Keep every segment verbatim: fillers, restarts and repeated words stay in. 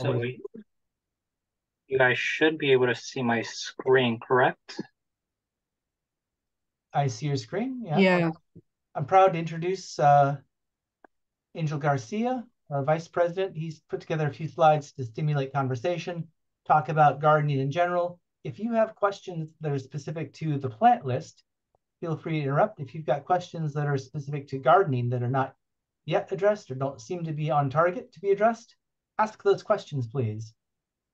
So we, you guys should be able to see my screen, correct? I see your screen. Yeah. yeah. I'm proud to introduce uh, Angel Garcia, our vice president. He's put together a few slides to stimulate conversation, talk about gardening in general. If you have questions that are specific to the plant list, feel free to interrupt. If you've got questions that are specific to gardening that are not yet addressed or don't seem to be on target to be addressed, ask those questions, please.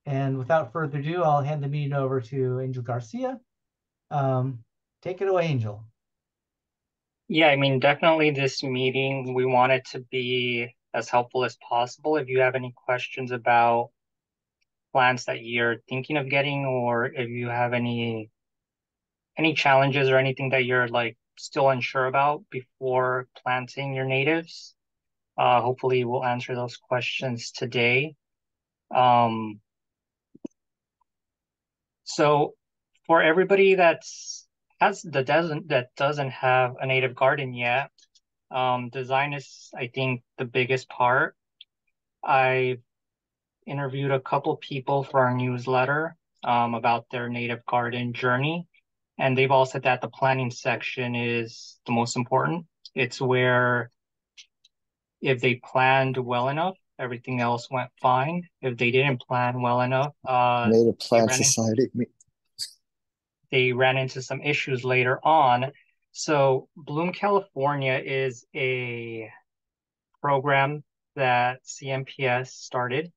And without further ado, I'll hand the meeting over to Angel Garcia. Um, take it away, Angel. Yeah, I mean, definitely this meeting, we want it to be as helpful as possible. If you have any questions about plants that you're thinking of getting, or if you have any any challenges or anything that you're like still unsure about before planting your natives, uh, hopefully we'll answer those questions today. Um, so for everybody that's has that doesn't that doesn't have a native garden yet, um, design is I think the biggest part. I've interviewed a couple people for our newsletter um, about their native garden journey, and they've all said that the planning section is the most important. It's where if they planned well enough, everything else went fine. If they didn't plan well enough, uh, Native Planned Society, they ran into some issues later on. So Bloom California is a program that C N P S started.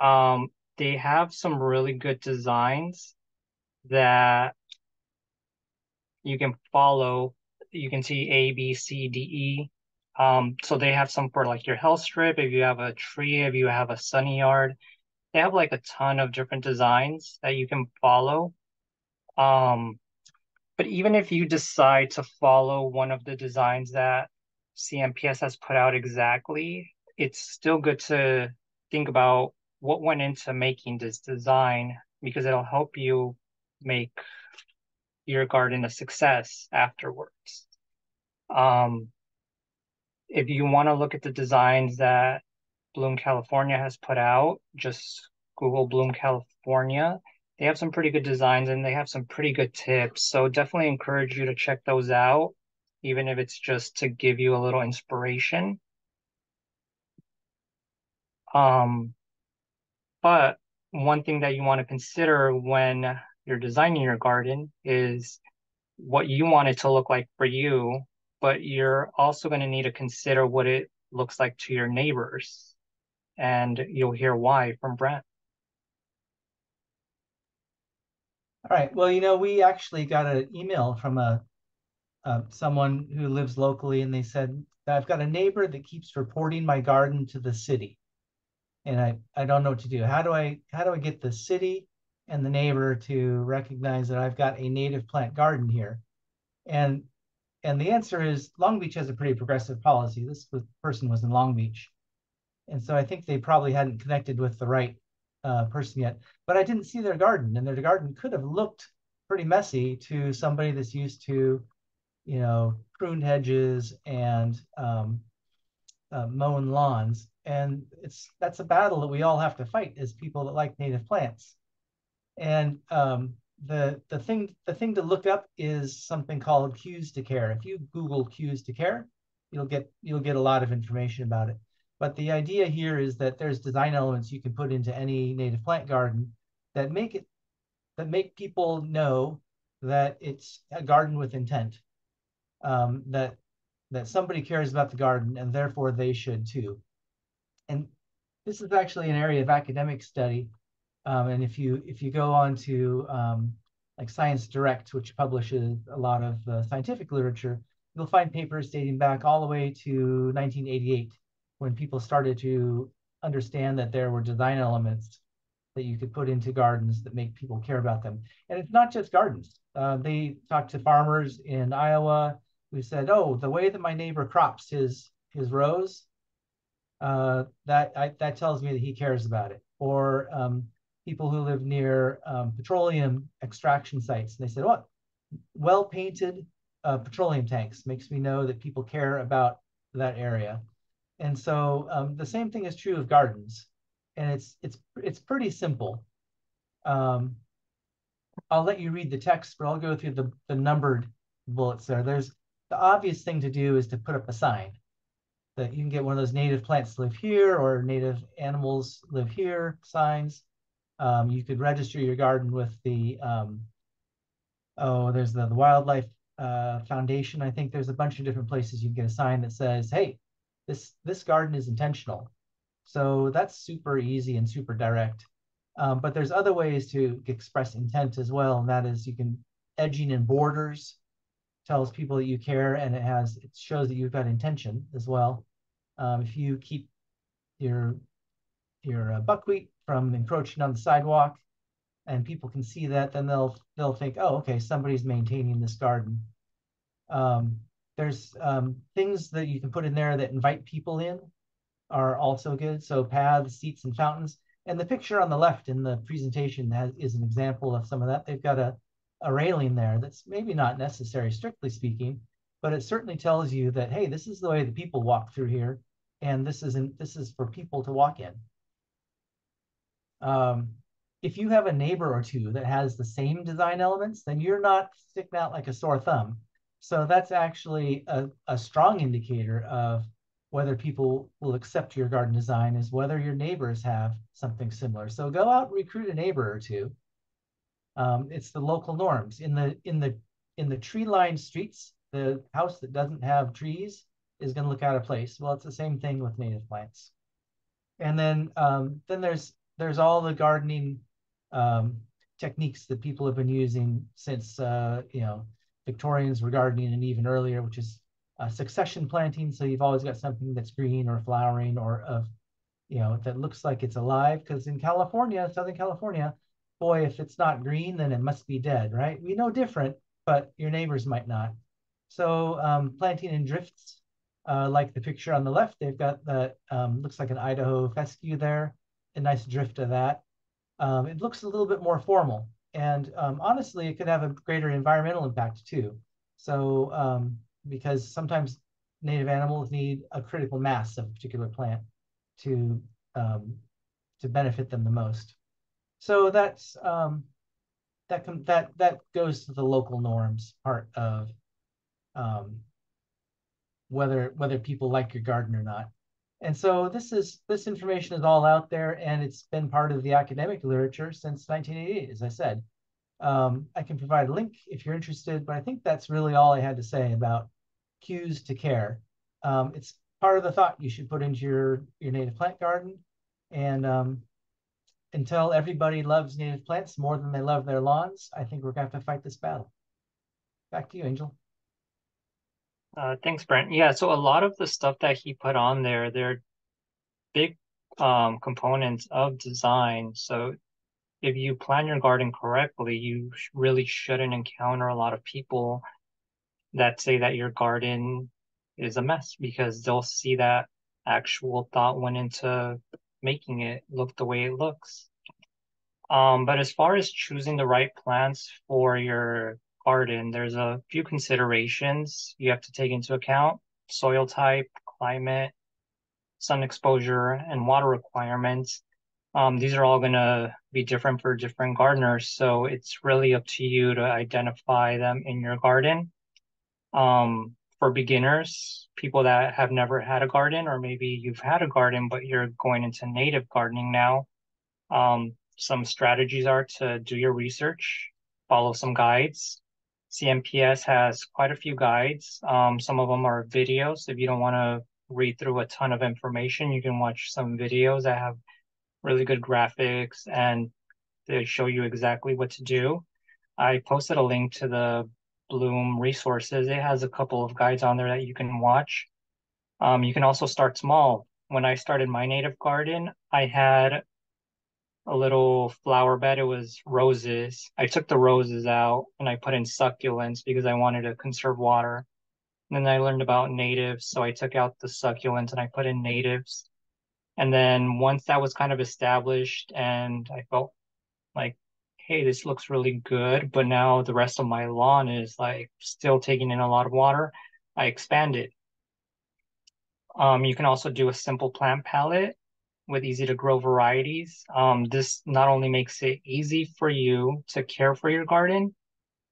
Um, they have some really good designs that you can follow. You can see A, B, C, D, E. Um, so they have some for like your health strip, if you have a tree, if you have a sunny yard. They have like a ton of different designs that you can follow. Um, but even if you decide to follow one of the designs that C N P S has put out exactly, it's still good to think about what went into making this design, because it'll help you make your garden a success afterwards. Um, if you want to look at the designs that Bloom California has put out, just Google Bloom California. They have some pretty good designs and they have some pretty good tips. So definitely encourage you to check those out, even if it's just to give you a little inspiration. Um, But one thing that you want to consider when you're designing your garden is what you want it to look like for you, but you're also going to need to consider what it looks like to your neighbors. And you'll hear why from Brent. All right. Well, you know, we actually got an email from a uh, someone who lives locally, and they said, I've got a neighbor that keeps reporting my garden to the city. And I, I don't know what to do. How do I how do I get the city and the neighbor to recognize that I've got a native plant garden here? And and the answer is Long Beach has a pretty progressive policy. This was, person was in Long Beach. And so I think they probably hadn't connected with the right uh, person yet. But I didn't see their garden, and their garden could have looked pretty messy to somebody that's used to, you know, pruned hedges and um, uh, mown lawns. And it's that's a battle that we all have to fight as people that like native plants. And um, the the thing the thing to look up is something called Cues to Care. If you Google Cues to Care, you'll get you'll get a lot of information about it. But the idea here is that there's design elements you can put into any native plant garden that make it that make people know that it's a garden with intent, um, that that somebody cares about the garden and therefore they should too. And this is actually an area of academic study. Um, and if you if you go on to um, like Science Direct, which publishes a lot of uh, scientific literature, you'll find papers dating back all the way to nineteen eighty-eight, when people started to understand that there were design elements that you could put into gardens that make people care about them. And it's not just gardens. Uh, they talked to farmers in Iowa who said, oh, the way that my neighbor crops his his rows, Uh, that I, that tells me that he cares about it. Or um, people who live near um, petroleum extraction sites, and they said, "What? Oh, well-painted uh, petroleum tanks makes me know that people care about that area." And so um, the same thing is true of gardens. and it's it's it's pretty simple. Um, I'll let you read the text, but I'll go through the, the numbered bullets there. There's the obvious thing to do is to put up a sign that you can get one of those native plants live here or native animals live here signs. Um, you could register your garden with the, um, oh, there's the, the Wildlife uh, Foundation. I think there's a bunch of different places you can get a sign that says, hey, this, this garden is intentional. So that's super easy and super direct. Um, but there's other ways to express intent as well, and that is you can edging and borders tells people that you care, and it has it shows that you've got intention as well. Um, if you keep your your uh, buckwheat from encroaching on the sidewalk, and people can see that, then they'll they'll think, oh, okay, somebody's maintaining this garden. Um, there's um, things that you can put in there that invite people in are also good. So paths, seats, and fountains. And the picture on the left in the presentation has, is an example of some of that. They've got a, a railing there that's maybe not necessary, strictly speaking, but it certainly tells you that, hey, this is the way the people walk through here, and this isn't this is for people to walk in. Um, if you have a neighbor or two that has the same design elements, then you're not sticking out like a sore thumb. So that's actually a, a strong indicator of whether people will accept your garden design, is whether your neighbors have something similar. So go out and recruit a neighbor or two. Um, it's the local norms. In the in the in the tree-lined streets, the house that doesn't have trees is going to look out of place. Well, it's the same thing with native plants. And then um, then there's there's all the gardening um, techniques that people have been using since uh, you know, Victorians were gardening, and even earlier, which is Uh, succession planting, so you've always got something that's green or flowering or of, you know, that looks like it's alive. Because in California, Southern California, boy, if it's not green, then it must be dead, right? We know different, but your neighbors might not. So um, planting in drifts, uh, like the picture on the left, they've got that um, looks like an Idaho fescue there, a nice drift of that. Um, it looks a little bit more formal, and um, honestly, it could have a greater environmental impact too. So. Um, because sometimes native animals need a critical mass of a particular plant to um, to benefit them the most. So that's um, that that that goes to the local norms part of um, whether whether people like your garden or not. And so this is this information is all out there, and it's been part of the academic literature since nineteen eighty-eight, as I said. Um, I can provide a link if you're interested, but I think that's really all I had to say about cues to care. Um, it's part of the thought you should put into your, your native plant garden. And um, until everybody loves native plants more than they love their lawns, I think we're going to have to fight this battle. Back to you, Angel. Uh, thanks, Brent. Yeah, so a lot of the stuff that he put on there, they're big um, components of design. So if you plan your garden correctly, you really shouldn't encounter a lot of people that say that your garden is a mess, because they'll see that actual thought went into making it look the way it looks. Um, but as far as choosing the right plants for your garden, there's a few considerations you have to take into account: soil type, climate, sun exposure, and water requirements. Um, these are all going to be different for different gardeners, so it's really up to you to identify them in your garden. Um, for beginners, people that have never had a garden, or maybe you've had a garden but you're going into native gardening now, um, some strategies are to do your research, follow some guides. C N P S has quite a few guides. Um, some of them are videos. If you don't want to read through a ton of information, you can watch some videos that have really good graphics, and they show you exactly what to do. I posted a link to the Bloom resources. It has a couple of guides on there that you can watch. Um, you can also start small. When I started my native garden, I had a little flower bed. It was roses. I took the roses out and I put in succulents because I wanted to conserve water. And then I learned about natives, so I took out the succulents and I put in natives. And then once that was kind of established and I felt like, hey, this looks really good, but now the rest of my lawn is like still taking in a lot of water, I expanded. Um, you can also do a simple plant palette. with easy to grow varieties. Um, this not only makes it easy for you to care for your garden,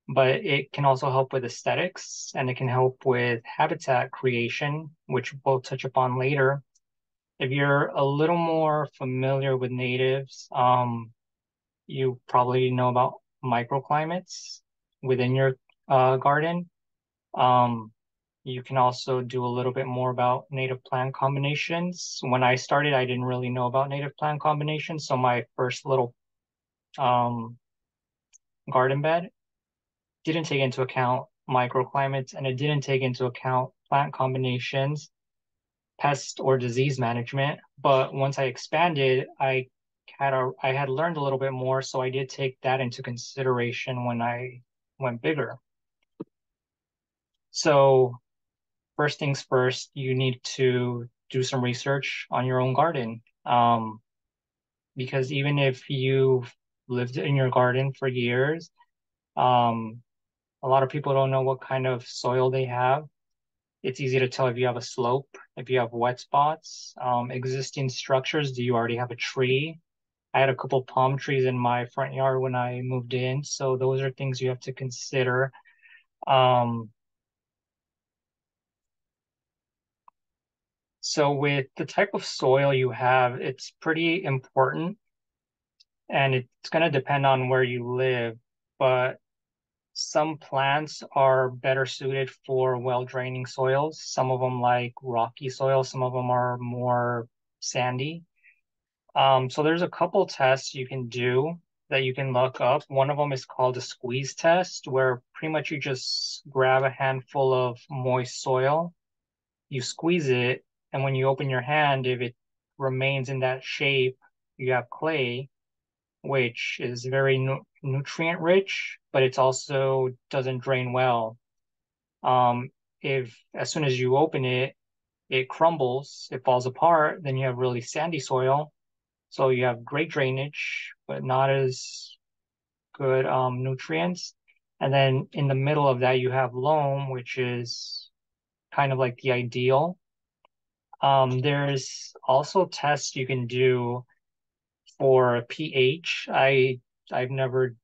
but it can also help with aesthetics, and it can help with habitat creation, which we'll touch upon later. If you're a little more familiar with natives, um, you probably know about microclimates within your uh, garden. Um, you can also do a little bit more about native plant combinations. When I started, I didn't really know about native plant combinations. So my first little um, garden bed didn't take into account microclimates, and it didn't take into account plant combinations, pest or disease management. But once I expanded, I had a, I had learned a little bit more, so I did take that into consideration when I went bigger. So first things first, you need to do some research on your own garden, um, because even if you've lived in your garden for years, um, a lot of people don't know what kind of soil they have. It's easy to tell if you have a slope, if you have wet spots, um, existing structures. Do you already have a tree? I had a couple palm trees in my front yard when I moved in. So those are things you have to consider. Um, so with the type of soil you have, it's pretty important. And it's going to depend on where you live, but some plants are better suited for well-draining soils. Some of them like rocky soil. Some of them are more sandy. Um, so there's a couple tests you can do that you can look up. One of them is called a squeeze test, where pretty much you just grab a handful of moist soil, you squeeze it, and when you open your hand, if it remains in that shape, you have clay, which is very nu nutrient rich, but it's also doesn't drain well. Um, if as soon as you open it, it crumbles, it falls apart, then you have really sandy soil. So you have great drainage, but not as good um, nutrients. And then in the middle of that, you have loam, which is kind of like the ideal. Um, there's also tests you can do for pH. I I've never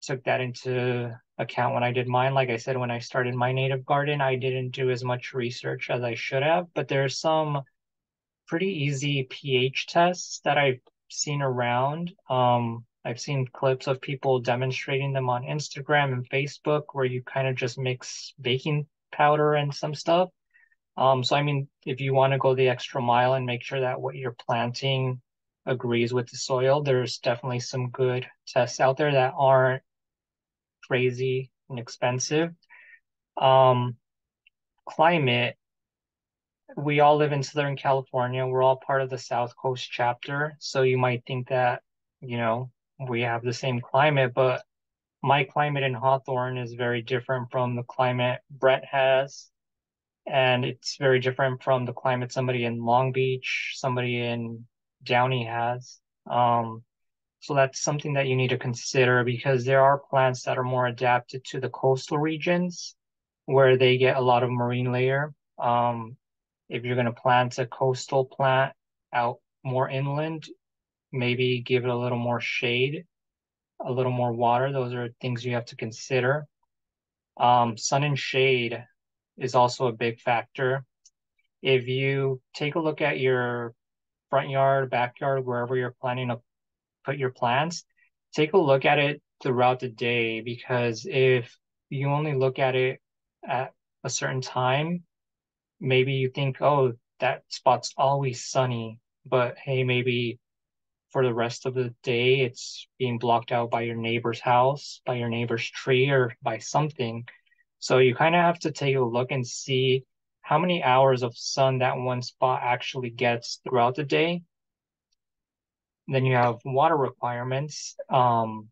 took that into account when I did mine. Like I said, when I started my native garden, I didn't do as much research as I should have, but there's some pretty easy pH tests that I've seen around. Um, I've seen clips of people demonstrating them on Instagram and Facebook, where you kind of just mix baking powder and some stuff. Um, so, I mean, if you want to go the extra mile and make sure that what you're planting agrees with the soil, there's definitely some good tests out there that aren't crazy and expensive. Um, climate, we all live in Southern California. We're all part of the South Coast chapter. So you might think that, you know, we have the same climate, but my climate in Hawthorne is very different from the climate Brent has. And it's very different from the climate somebody in Long Beach, somebody in Downey has. Um, so that's something that you need to consider, because there are plants that are more adapted to the coastal regions where they get a lot of marine layer. Um, if you're going to plant a coastal plant out more inland, maybe give it a little more shade, a little more water. Those are things you have to consider. Um, sun and shade is also a big factor. If you take a look at your front yard, backyard, wherever you're planning to put your plants, take a look at it throughout the day, because if you only look at it at a certain time, maybe you think, oh, that spot's always sunny, but hey, maybe for the rest of the day, it's being blocked out by your neighbor's house, by your neighbor's tree, or by something. So you kind of have to take a look and see how many hours of sun that one spot actually gets throughout the day. Then you have water requirements. Um,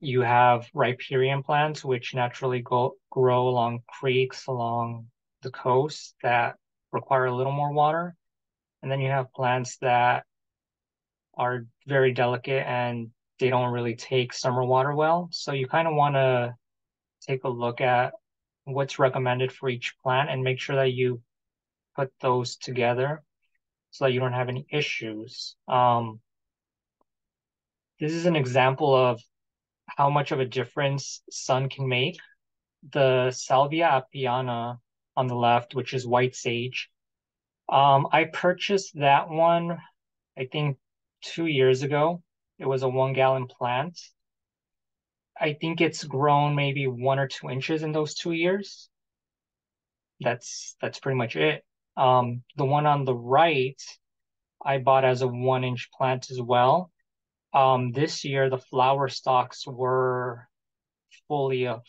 you have riparian plants, which naturally go, grow along creeks, along the coast, that require a little more water. And then you have plants that are very delicate and they don't really take summer water well. So you kind of want to take a look at what's recommended for each plant and make sure that you put those together. so that you don't have any issues. Um, this is an example of how much of a difference sun can make. The Salvia apiana on the left, which is white sage. Um, I purchased that one, I think, two years ago. It was a one-gallon plant. I think it's grown maybe one or two inches in those two years. That's that's pretty much it. Um, the one on the right, I bought as a one-inch plant as well. Um, this year, the flower stalks were fully a,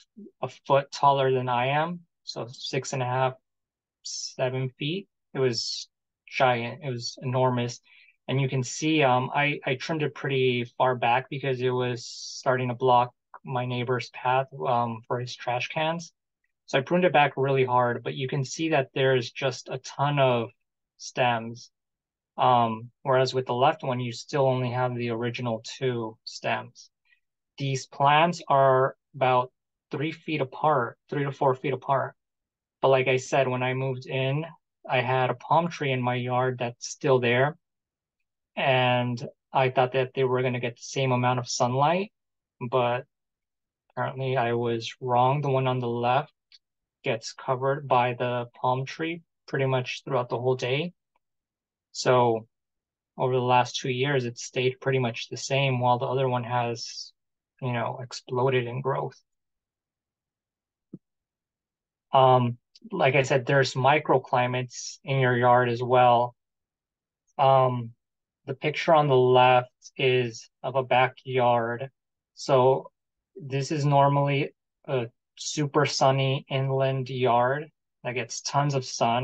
a foot taller than I am, so six and a half, seven feet. It was giant. It was enormous. And you can see um, I, I trimmed it pretty far back because it was starting to block my neighbor's path um, for his trash cans. So I pruned it back really hard, but you can see that there's just a ton of stems. Um, whereas with the left one, you still only have the original two stems. These plants are about three feet apart, three to four feet apart. But like I said, when I moved in, I had a palm tree in my yard that's still there. And I thought that they were going to get the same amount of sunlight, but apparently I was wrong. The one on the left gets covered by the palm tree pretty much throughout the whole day. So over the last two years, it stayed pretty much the same while the other one has, you know, exploded in growth. Um, like I said, there's microclimates in your yard as well. Um, The picture on the left is of a backyard. So this is normally a super sunny inland yard that gets tons of sun,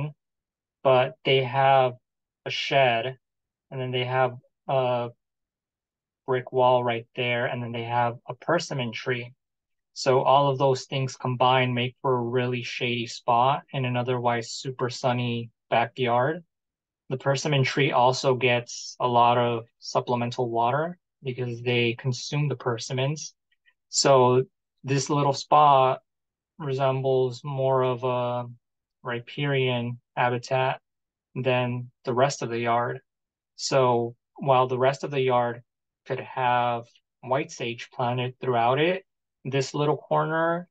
but they have a shed and then they have a brick wall right there. And then they have a persimmon tree. So all of those things combined make for a really shady spot in an otherwise super sunny backyard. The persimmon tree also gets a lot of supplemental water because they consume the persimmons. So this little spot resembles more of a riparian habitat than the rest of the yard. So while the rest of the yard could have white sage planted throughout it, this little corner,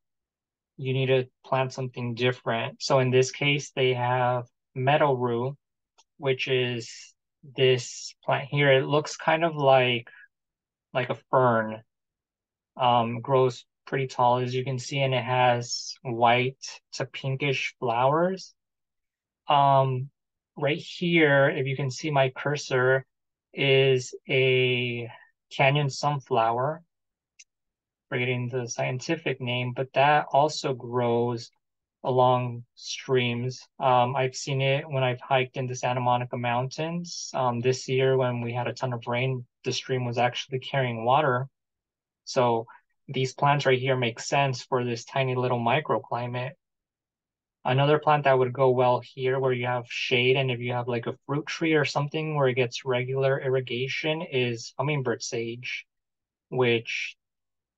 you need to plant something different. So in this case, they have meadow rue, which is this plant here. It looks kind of like, like a fern. Um, grows pretty tall, as you can see, and it has white to pinkish flowers. Um, right here, if you can see my cursor, is a canyon sunflower. Forgetting the scientific name, but that also grows along streams. Um, I've seen it when I've hiked in the Santa Monica Mountains. Um, this year when we had a ton of rain, the stream was actually carrying water. So these plants right here make sense for this tiny little microclimate. Another plant that would go well here where you have shade and if you have like a fruit tree or something where it gets regular irrigation is hummingbird sage, which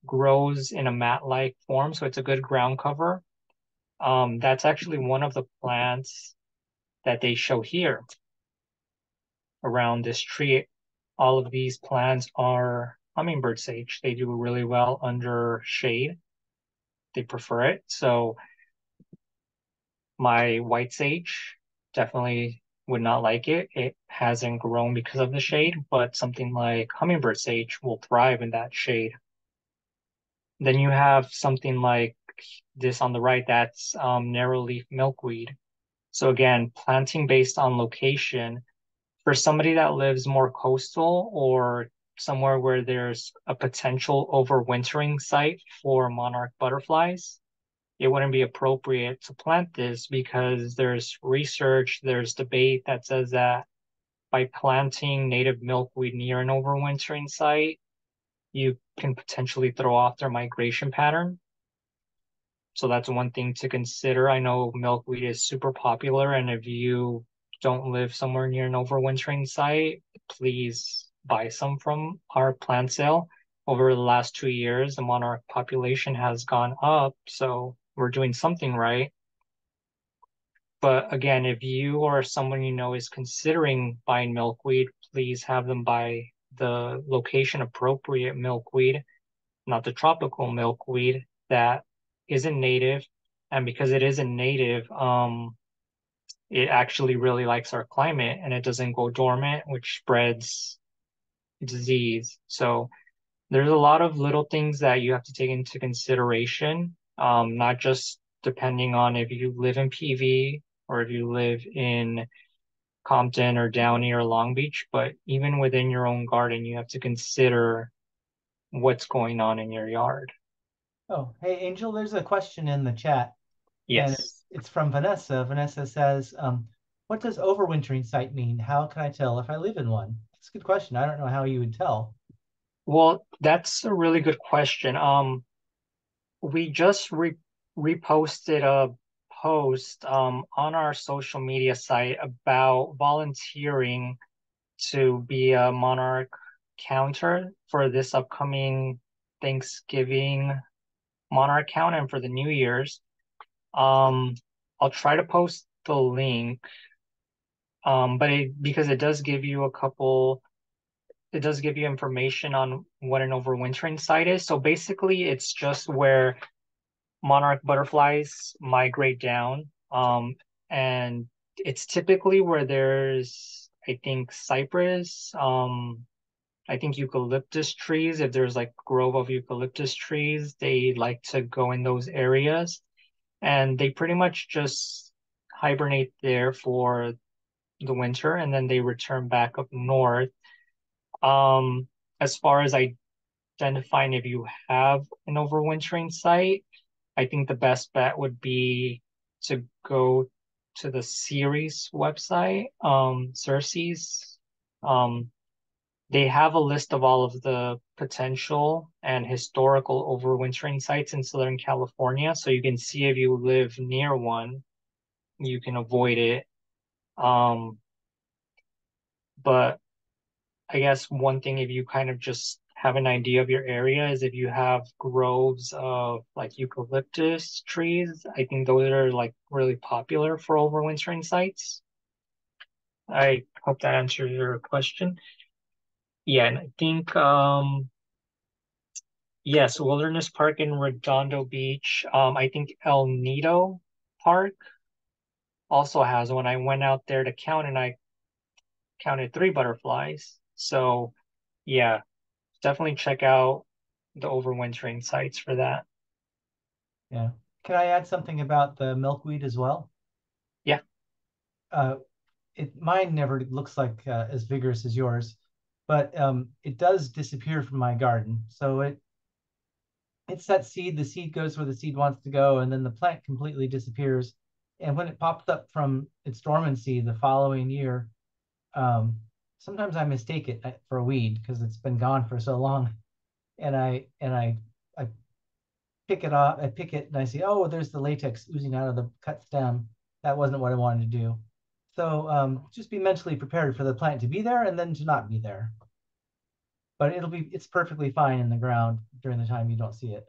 grows in a mat-like form. So it's a good ground cover. Um, that's actually one of the plants that they show here around this tree. All of these plants are hummingbird sage. They do really well under shade. They prefer it. So my white sage definitely would not like it. It hasn't grown because of the shade, but something like hummingbird sage will thrive in that shade. Then you have something like this on the right, that's um, narrow-leaf milkweed. So again, planting based on location. For somebody that lives more coastal or somewhere where there's a potential overwintering site for monarch butterflies, it wouldn't be appropriate to plant this because there's research, there's debate that says that by planting native milkweed near an overwintering site, you can potentially throw off their migration pattern. So that's one thing to consider. I know milkweed is super popular, and if you don't live somewhere near an overwintering site, please buy some from our plant sale. Over the last two years, the monarch population has gone up, so we're doing something right. But again, if you or someone you know is considering buying milkweed, please have them buy the location appropriate milkweed, not the tropical milkweed that isn't native. And because it isn't native, um, it actually really likes our climate and it doesn't go dormant, which spreads disease. So there's a lot of little things that you have to take into consideration, um, not just depending on if you live in P V or if you live in Compton or Downey or Long Beach, but even within your own garden, you have to consider what's going on in your yard. Oh, hey, Angel, there's a question in the chat. Yes. And it's, it's from Vanessa. Vanessa says, um, what does overwintering site mean? How can I tell if I live in one? That's a good question. I don't know how you would tell. Well, that's a really good question. Um, we just re reposted a post um, on our social media site about volunteering to be a monarch counter for this upcoming Thanksgiving monarch count and for the New Year's. Um, I'll try to post the link, um, but it, because it does give you a couple, it does give you information on what an overwintering site is. So basically it's just where monarch butterflies migrate down. Um, and it's typically where there's, I think, cypress, um, I think eucalyptus trees. If there's like a grove of eucalyptus trees, they like to go in those areas. And they pretty much just hibernate there for the winter, and then they return back up north. Um, as far as identifying if you have an overwintering site, I think the best bet would be to go to the Ceres website, um, Xerces. Um, they have a list of all of the potential and historical overwintering sites in Southern California. So you can see if you live near one, you can avoid it. Um, but I guess one thing, if you kind of just have an idea of your area, is if you have groves of like eucalyptus trees, I think those are like really popular for overwintering sites. I hope that answers your question. Yeah, and I think, um, yes, Wilderness Park in Redondo Beach. Um, I think El Nido Park also has one. I went out there to count and I counted three butterflies. So yeah, definitely check out the overwintering sites for that. Yeah. Can I add something about the milkweed as well? Yeah. Uh, it, mine never looks like uh, as vigorous as yours. But um, it does disappear from my garden. So it it's that seed. The seed goes where the seed wants to go, and then the plant completely disappears. And when it popped up from its dormancy the following year, um, sometimes I mistake it for a weed because it's been gone for so long. And I and I I pick it off. I pick it and I see, oh, there's the latex oozing out of the cut stem. That wasn't what I wanted to do. So um, just be mentally prepared for the plant to be there and then to not be there. But it'll be, it's perfectly fine in the ground during the time you don't see it.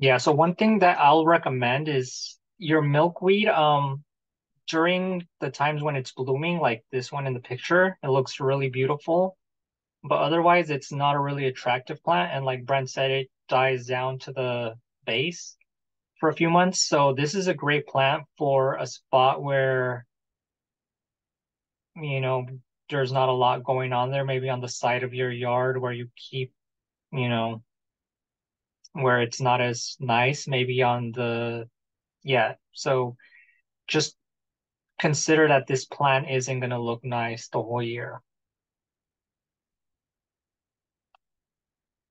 Yeah, so one thing that I'll recommend is your milkweed, um, during the times when it's blooming, like this one in the picture, it looks really beautiful. But otherwise, it's not a really attractive plant. And like Brent said, it dies down to the base for a few months. So this is a great plant for a spot where, you know, there's not a lot going on there, maybe on the side of your yard where you keep, you know, where it's not as nice, maybe on the, yeah. So just consider that this plant isn't going to look nice the whole year.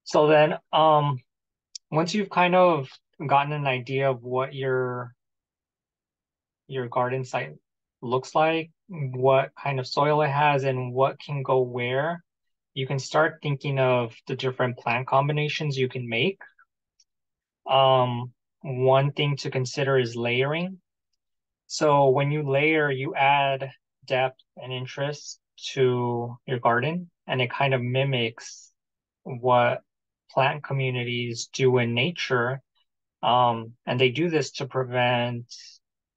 So then um, once you've kind of gotten an idea of what your, your garden site looks like, what kind of soil it has and what can go where, you can start thinking of the different plant combinations you can make. Um, one thing to consider is layering. So when you layer, you add depth and interest to your garden, and it kind of mimics what plant communities do in nature. Um, and they do this to prevent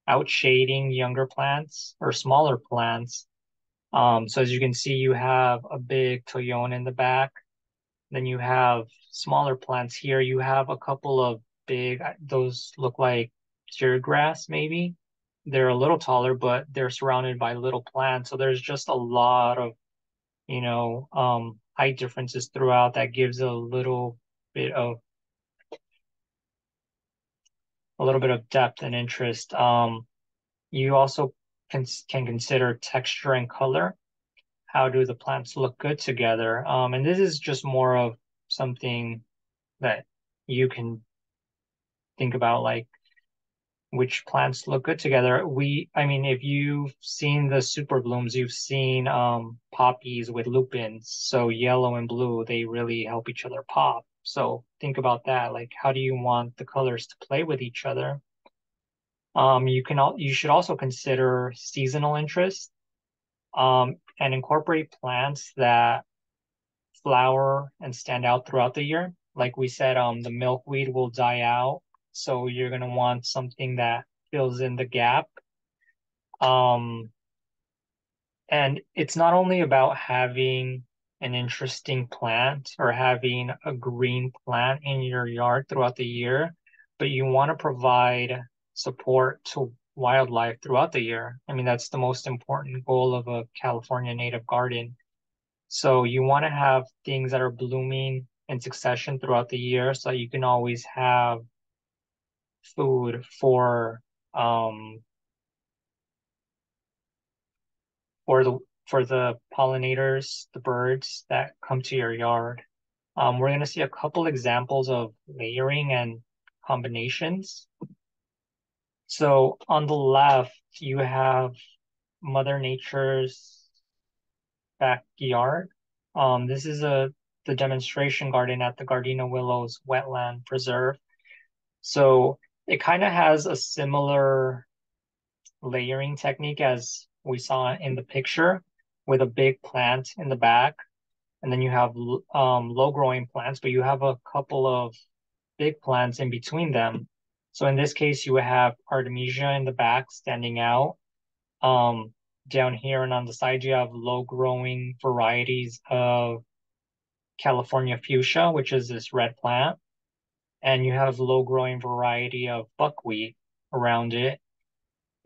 outshading younger plants or smaller plants. Um, so as you can see, you have a big toyon in the back. Then you have smaller plants here. You have a couple of big, those look like teargrass maybe. They're a little taller, but they're surrounded by little plants. So there's just a lot of, you know, um, height differences throughout that gives a little bit of, a little bit of depth and interest. Um, you also can, can consider texture and color. How do the plants look good together? Um, and this is just more of something that you can think about, like which plants look good together. We, I mean, if you've seen the super blooms, you've seen um, poppies with lupins. So yellow and blue, they really help each other pop. So think about that. Like, how do you want the colors to play with each other? Um, you can al- you should also consider seasonal interest um, and incorporate plants that flower and stand out throughout the year. Like we said, um, the milkweed will die out. So you're going to want something that fills in the gap. Um, and it's not only about having an interesting plant or having a green plant in your yard throughout the year, but you want to provide support to wildlife throughout the year. I mean, that's the most important goal of a California native garden. So you want to have things that are blooming in succession throughout the year so that you can always have food for um for the for the pollinators, the birds that come to your yard. Um, we're gonna see a couple examples of layering and combinations. So on the left, you have Mother Nature's backyard. Um, this is a the demonstration garden at the Gardena Willows Wetland Preserve. So it kind of has a similar layering technique as we saw in the picture, with a big plant in the back, and then you have um, low-growing plants, but you have a couple of big plants in between them. So in this case, you would have Artemisia in the back standing out. Um, down here and on the side, you have low-growing varieties of California fuchsia, which is this red plant, and you have low-growing variety of buckwheat around it.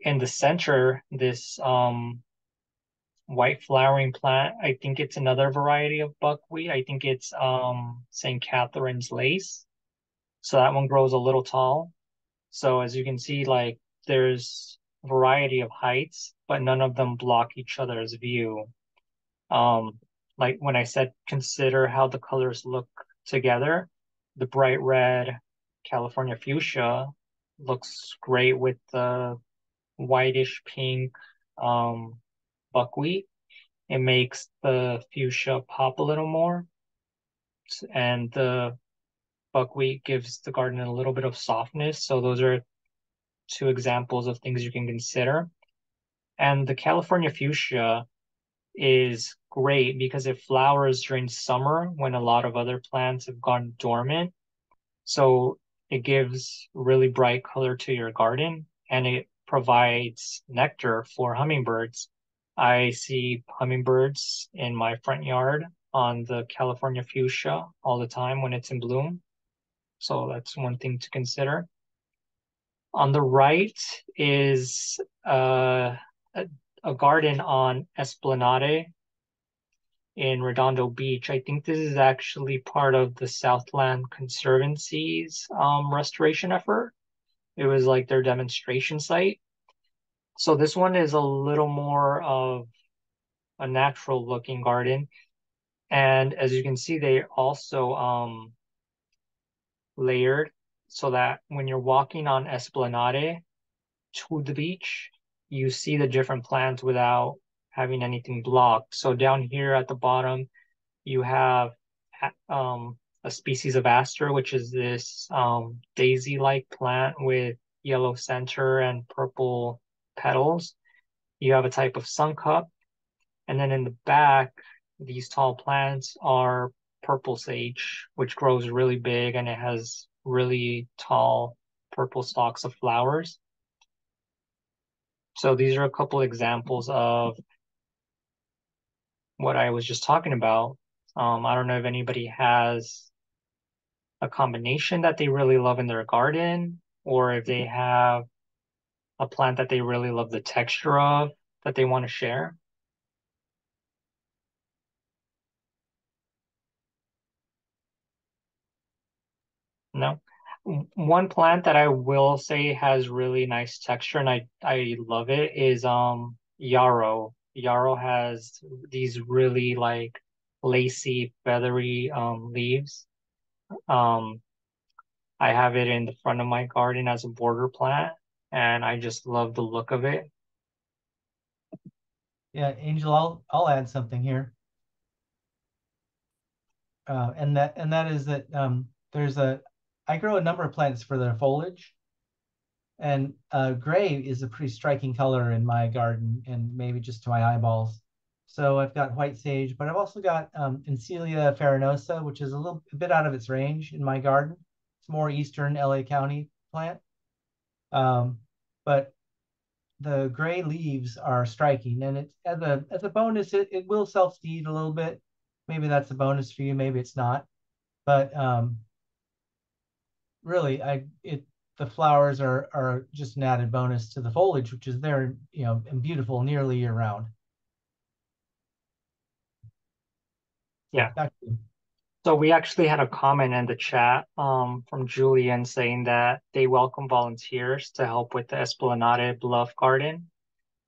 In the center, this um. white flowering plant. I think it's another variety of buckwheat. I think it's um, Saint Catherine's lace. So that one grows a little tall. So as you can see, like there's a variety of heights, but none of them block each other's view. Um, like when I said, consider how the colors look together, the bright red California fuchsia looks great with the whitish pink um, buckwheat. It makes the fuchsia pop a little more, and the buckwheat gives the garden a little bit of softness. So those are two examples of things you can consider. And the California fuchsia is great because it flowers during summer when a lot of other plants have gone dormant. So it gives really bright color to your garden, and it provides nectar for hummingbirds. I see hummingbirds in my front yard on the California fuchsia all the time when it's in bloom. So that's one thing to consider. On the right is uh, a, a garden on Esplanade in Redondo Beach. I think this is actually part of the Southland Conservancy's um, restoration effort. It was like their demonstration site. So this one is a little more of a natural looking garden. And as you can see, they also um, layered so that when you're walking on Esplanade to the beach, you see the different plants without having anything blocked. So down here at the bottom, you have um, a species of aster, which is this um, daisy-like plant with yellow center and purple petals. You have a type of suncup, and then in the back, these tall plants are purple sage, which grows really big and it has really tall purple stalks of flowers. So these are a couple examples of what I was just talking about. Um, I don't know if anybody has a combination that they really love in their garden, or if they have a plant that they really love the texture of that they want to share. No. One plant that I will say has really nice texture and I, I love it is um yarrow. Yarrow has these really like lacy, feathery um leaves. Um I have it in the front of my garden as a border plant and I just love the look of it. Yeah, Angel, I'll I'll add something here. Uh and that and that is that um there's a I grow a number of plants for their foliage, and uh, gray is a pretty striking color in my garden, and maybe just to my eyeballs. So I've got white sage, but I've also got um, Encelia farinosa, which is a little a bit out of its range in my garden. It's more eastern L A County plant, um, but the gray leaves are striking. And it's as a as a bonus, it it will self-seed a little bit. Maybe that's a bonus for you. Maybe it's not, but. Um, Really, I it the flowers are are just an added bonus to the foliage, which is there, you know, and beautiful nearly year round. Yeah. So we actually had a comment in the chat um, from Julian saying that they welcome volunteers to help with the Esplanade Bluff Garden,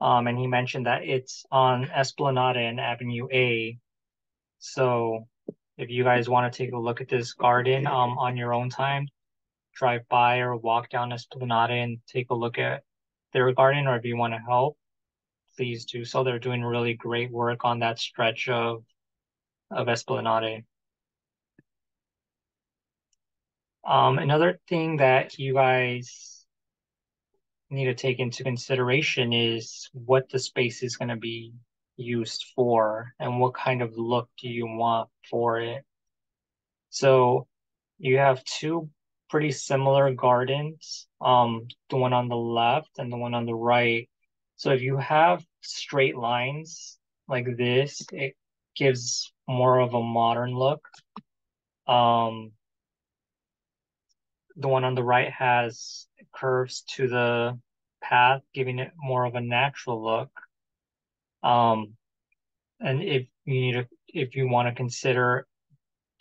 um, and he mentioned that it's on Esplanade and Avenue A. So if you guys want to take a look at this garden um, on your own time. Drive by or walk down Esplanade and take a look at their garden, or if you want to help, please do so. They're doing really great work on that stretch of of Esplanade. Um, another thing that you guys need to take into consideration is what the space is going to be used for and what kind of look do you want for it. So you have two pretty similar gardens, um, the one on the left and the one on the right. So if you have straight lines like this, it gives more of a modern look. Um, the one on the right has curves to the path, giving it more of a natural look. Um, and if you need to, if you want to consider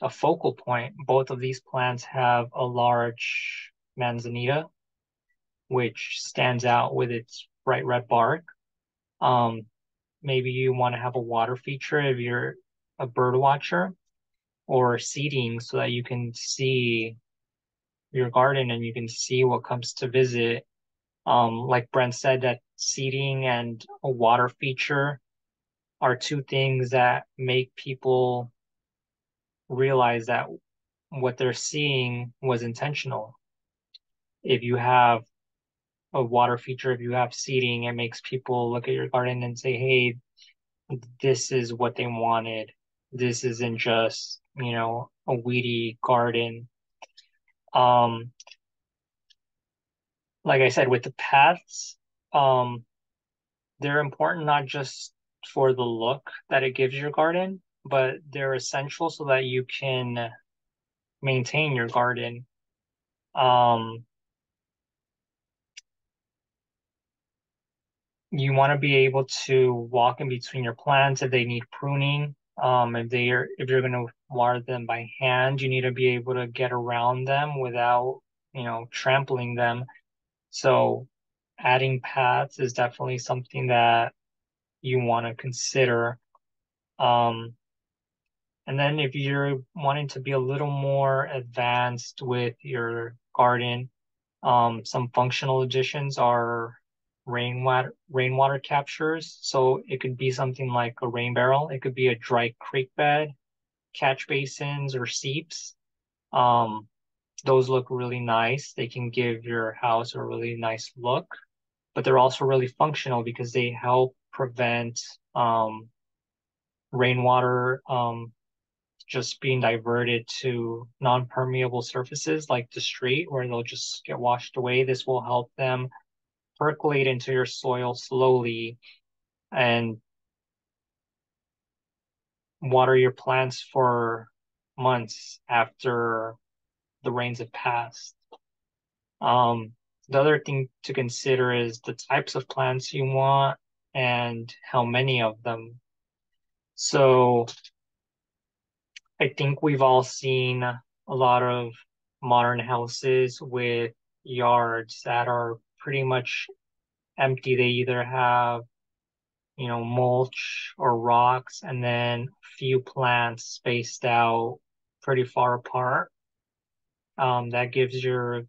a focal point, both of these plants have a large manzanita, which stands out with its bright red bark. Um, maybe you want to have a water feature if you're a bird watcher, or seating so that you can see your garden and you can see what comes to visit. Um, like Brent said, that seating and a water feature are two things that make people realize that what they're seeing was intentional. If you have a water feature, if you have seating, it makes people look at your garden and say, hey, this is what they wanted. This isn't just, you know, a weedy garden. Um, like I said, with the paths, um, they're important not just for the look that it gives your garden, but they're essential so that you can maintain your garden. Um, you want to be able to walk in between your plants if they need pruning. Um, if they are, if you're going to water them by hand, you need to be able to get around them without, you know, trampling them. So adding paths is definitely something that you want to consider. Um, And then if you're wanting to be a little more advanced with your garden, um, some functional additions are rainwater, rainwater captures. So it could be something like a rain barrel. It could be a dry creek bed, catch basins, or seeps. Um, those look really nice. They can give your house a really nice look, but they're also really functional because they help prevent um, rainwater um just being diverted to non-permeable surfaces like the street where they'll just get washed away. This will help them percolate into your soil slowly and water your plants for months after the rains have passed. Um, the other thing to consider is the types of plants you want and how many of them. So I think we've all seen a lot of modern houses with yards that are pretty much empty. They either have, you know, mulch or rocks and then a few plants spaced out pretty far apart. Um, that gives your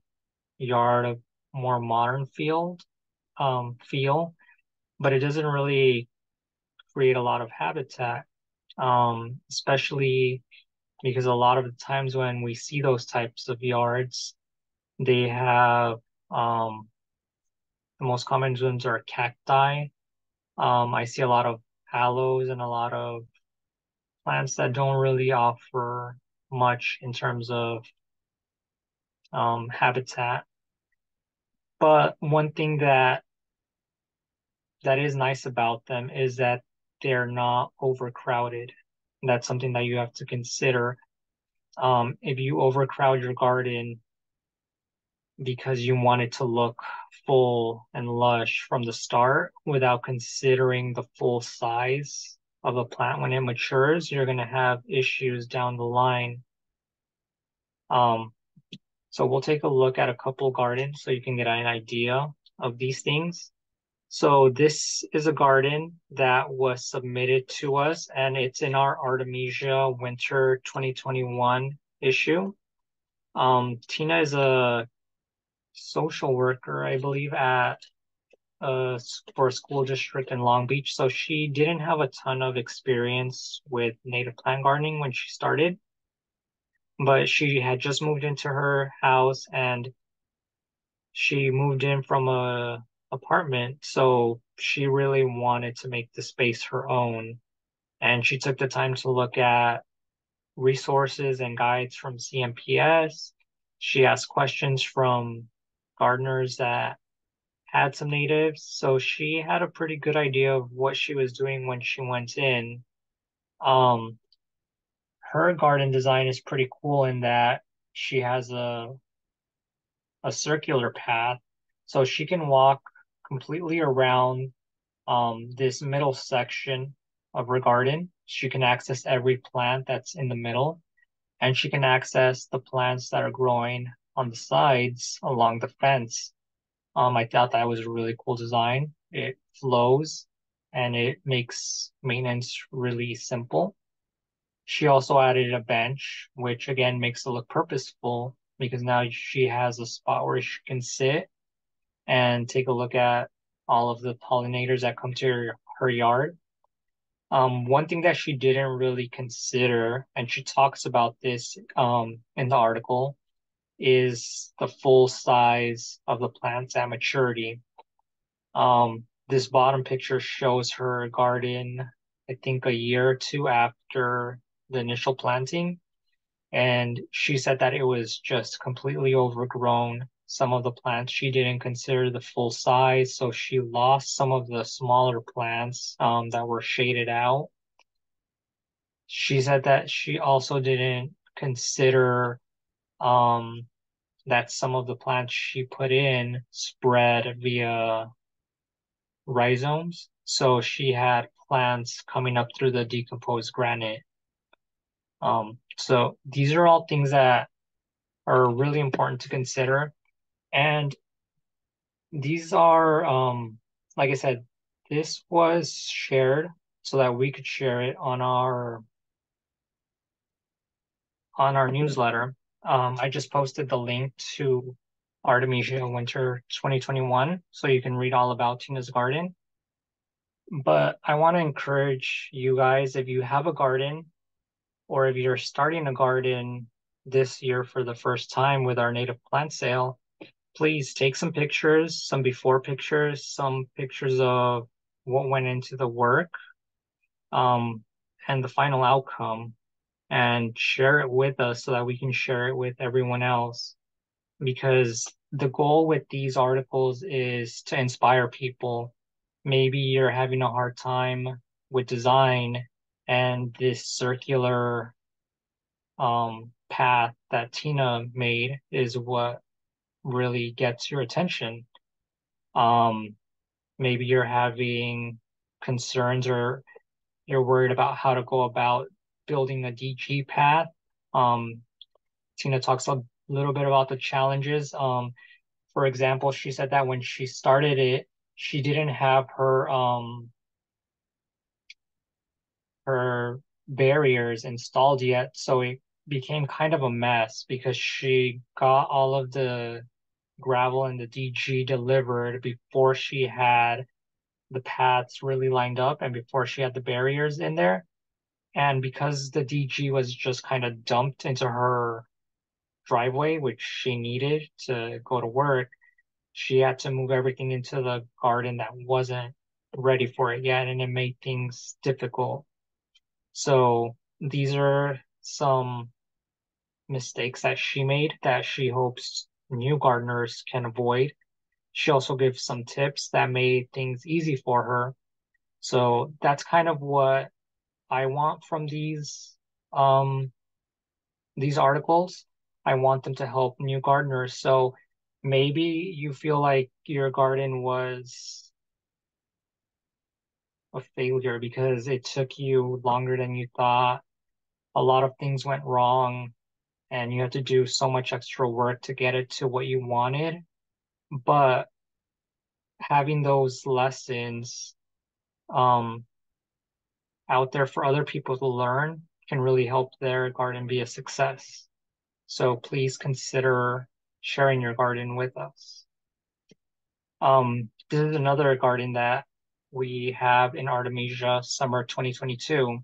yard a more modern field, um, feel, but it doesn't really create a lot of habitat, um, especially because a lot of the times when we see those types of yards, they have, um, the most common ones are cacti. Um, I see a lot of aloes and a lot of plants that don't really offer much in terms of um, habitat. But one thing that that is nice about them is that they're not overcrowded. That's something that you have to consider. Um, if you overcrowd your garden because you want it to look full and lush from the start without considering the full size of a plant when it matures, you're going to have issues down the line. Um, so we'll take a look at a couple gardens so you can get an idea of these things. So this is a garden that was submitted to us, and it's in our Artemisia Winter twenty twenty-one issue. Um, Tina is a social worker, I believe, at uh, for a school district in Long Beach. So she didn't have a ton of experience with native plant gardening when she started, but she had just moved into her house and she moved in from a apartment, so she really wanted to make the space her own, and she took the time to look at resources and guides from C N P S. She asked questions from gardeners that had some natives, so she had a pretty good idea of what she was doing when she went in. Um, her garden design is pretty cool in that she has a a circular path, so she can walk completely around um, this middle section of her garden. She can access every plant that's in the middle, and she can access the plants that are growing on the sides along the fence. Um, I thought that was a really cool design. It flows and it makes maintenance really simple. She also added a bench, which again makes it look purposeful because now she has a spot where she can sit and take a look at all of the pollinators that come to her, her yard. Um, one thing that she didn't really consider, and she talks about this um, in the article, is the full size of the plants at maturity. Um, this bottom picture shows her garden, I think, a year or two after the initial planting. And she said that it was just completely overgrown. Some of the plants she didn't consider the full size, so she lost some of the smaller plants um, that were shaded out. She said that she also didn't consider um, that some of the plants she put in spread via rhizomes, so she had plants coming up through the decomposed granite. Um, so these are all things that are really important to consider. And these are, um, like I said, this was shared so that we could share it on our on our newsletter. Um, I just posted the link to Artemisia Winter twenty twenty-one, so you can read all about Tina's garden. But I want to encourage you guys, if you have a garden or if you're starting a garden this year for the first time with our native plant sale, please take some pictures, some before pictures, some pictures of what went into the work um, and the final outcome, and share it with us so that we can share it with everyone else, because the goal with these articles is to inspire people. Maybe you're having a hard time with design and this circular um, path that Tina made is what really gets your attention. Um, maybe you're having concerns or you're worried about how to go about building a D G path. Um, Tina talks a little bit about the challenges. Um, for example, she said that when she started it, she didn't have her um her barriers installed yet, so it became kind of a mess because she got all of the gravel and the D G delivered before she had the paths really lined up and before she had the barriers in there. And because the D G was just kind of dumped into her driveway, which she needed to go to work, she had to move everything into the garden that wasn't ready for it yet, and it made things difficult. So these are some mistakes that she made that she hopes new gardeners can avoid. She also gives some tips that made things easy for her. So that's kind of what I want from these um, these articles. I want them to help new gardeners. So maybe you feel like your garden was a failure because it took you longer than you thought. A lot of things went wrong and you had to do so much extra work to get it to what you wanted. But having those lessons um, out there for other people to learn can really help their garden be a success. So please consider sharing your garden with us. Um, this is another garden that we have in Artemisia, summer twenty twenty-two.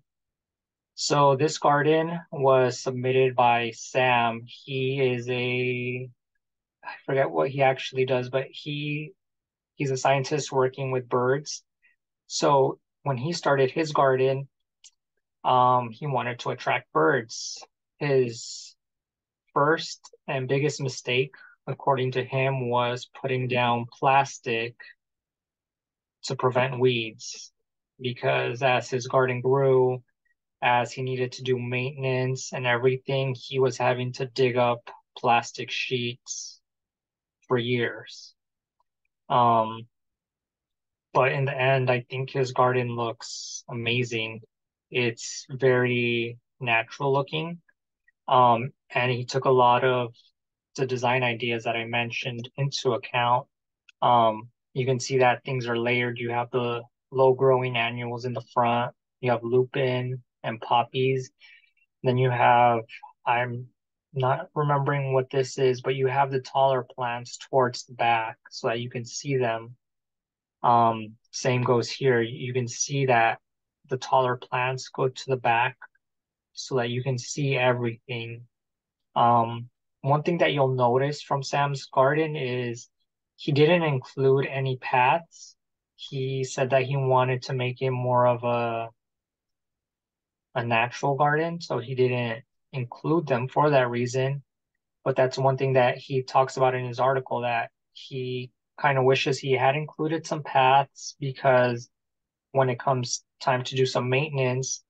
So this garden was submitted by Sam. He is a, I forget what he actually does, but he he's a scientist working with birds. So when he started his garden, um, he wanted to attract birds. His first and biggest mistake, according to him, was putting down plastic to prevent weeds, because as his garden grew, as he needed to do maintenance and everything, he was having to dig up plastic sheets for years. Um, but in the end, I think his garden looks amazing. It's very natural looking. Um, and he took a lot of the design ideas that I mentioned into account. Um, you can see that things are layered. You have the low-growing annuals in the front. You have lupin and poppies. Then you have, I'm not remembering what this is, but you have the taller plants towards the back so that you can see them. Um, same goes here. You can see that the taller plants go to the back so that you can see everything. Um, one thing that you'll notice from Sam's garden is he didn't include any paths. He said that he wanted to make it more of a, a natural garden, so he didn't include them for that reason. But that's one thing that he talks about in his article, that he kind of wishes he had included some paths, because when it comes time to do some maintenance,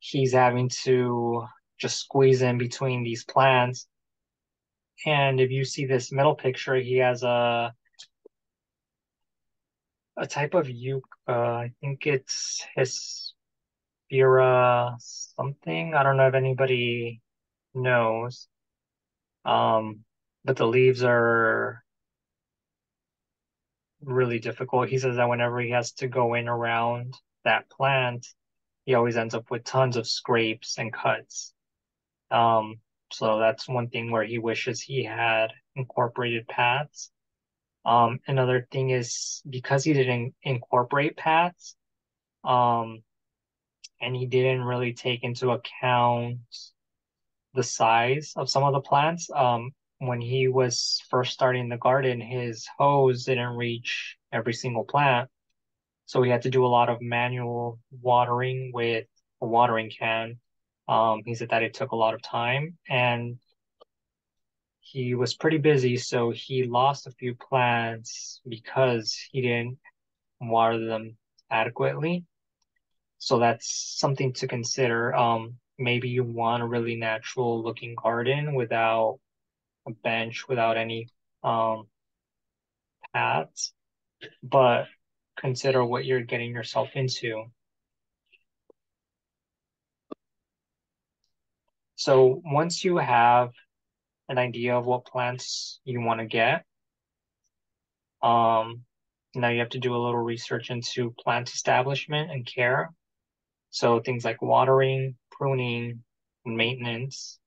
he's having to just squeeze in between these plants. And if you see this middle picture, he has a a type of yucca. Uh, I think it's Hespera something. I don't know if anybody knows. Um, but the leaves are really difficult. He says that whenever he has to go in around that plant, he always ends up with tons of scrapes and cuts. Um, so that's one thing where he wishes he had incorporated paths. Um, another thing is, because he didn't incorporate paths, um, and he didn't really take into account the size of some of the plants. Um, when he was first starting the garden, his hose didn't reach every single plant. So we had to do a lot of manual watering with a watering can. Um, he said that it took a lot of time, and he was pretty busy, so he lost a few plants because he didn't water them adequately. So that's something to consider. Um, maybe you want a really natural looking garden without a bench, without any um, paths, but consider what you're getting yourself into. So once you have an idea of what plants you want to get, um, now you have to do a little research into plant establishment and care. So things like watering, pruning, and maintenance.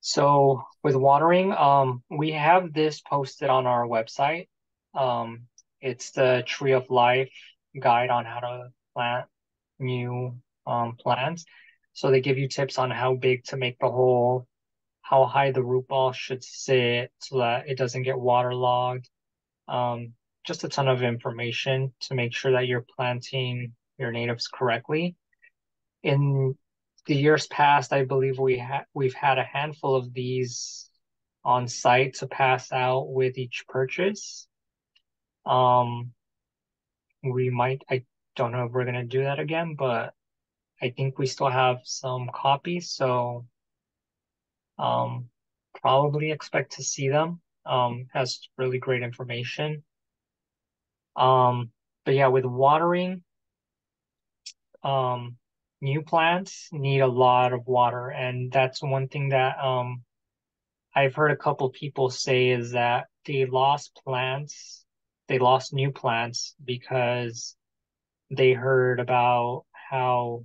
So with watering, um, we have this posted on our website. Um, it's the Tree of Life guide on how to plant new um, plants. So they give you tips on how big to make the hole, how high the root ball should sit so that it doesn't get waterlogged. Um, just a ton of information to make sure that you're planting your natives correctly. In the years past, I believe we ha we've had a handful of these on site to pass out with each purchase. Um, we might, I don't know if we're gonna do that again, but I think we still have some copies, so um, probably expect to see them. Um, has really great information. Um, but yeah, with watering, um, new plants need a lot of water, and that's one thing that um, I've heard a couple people say is that they lost plants, they lost new plants because they heard about how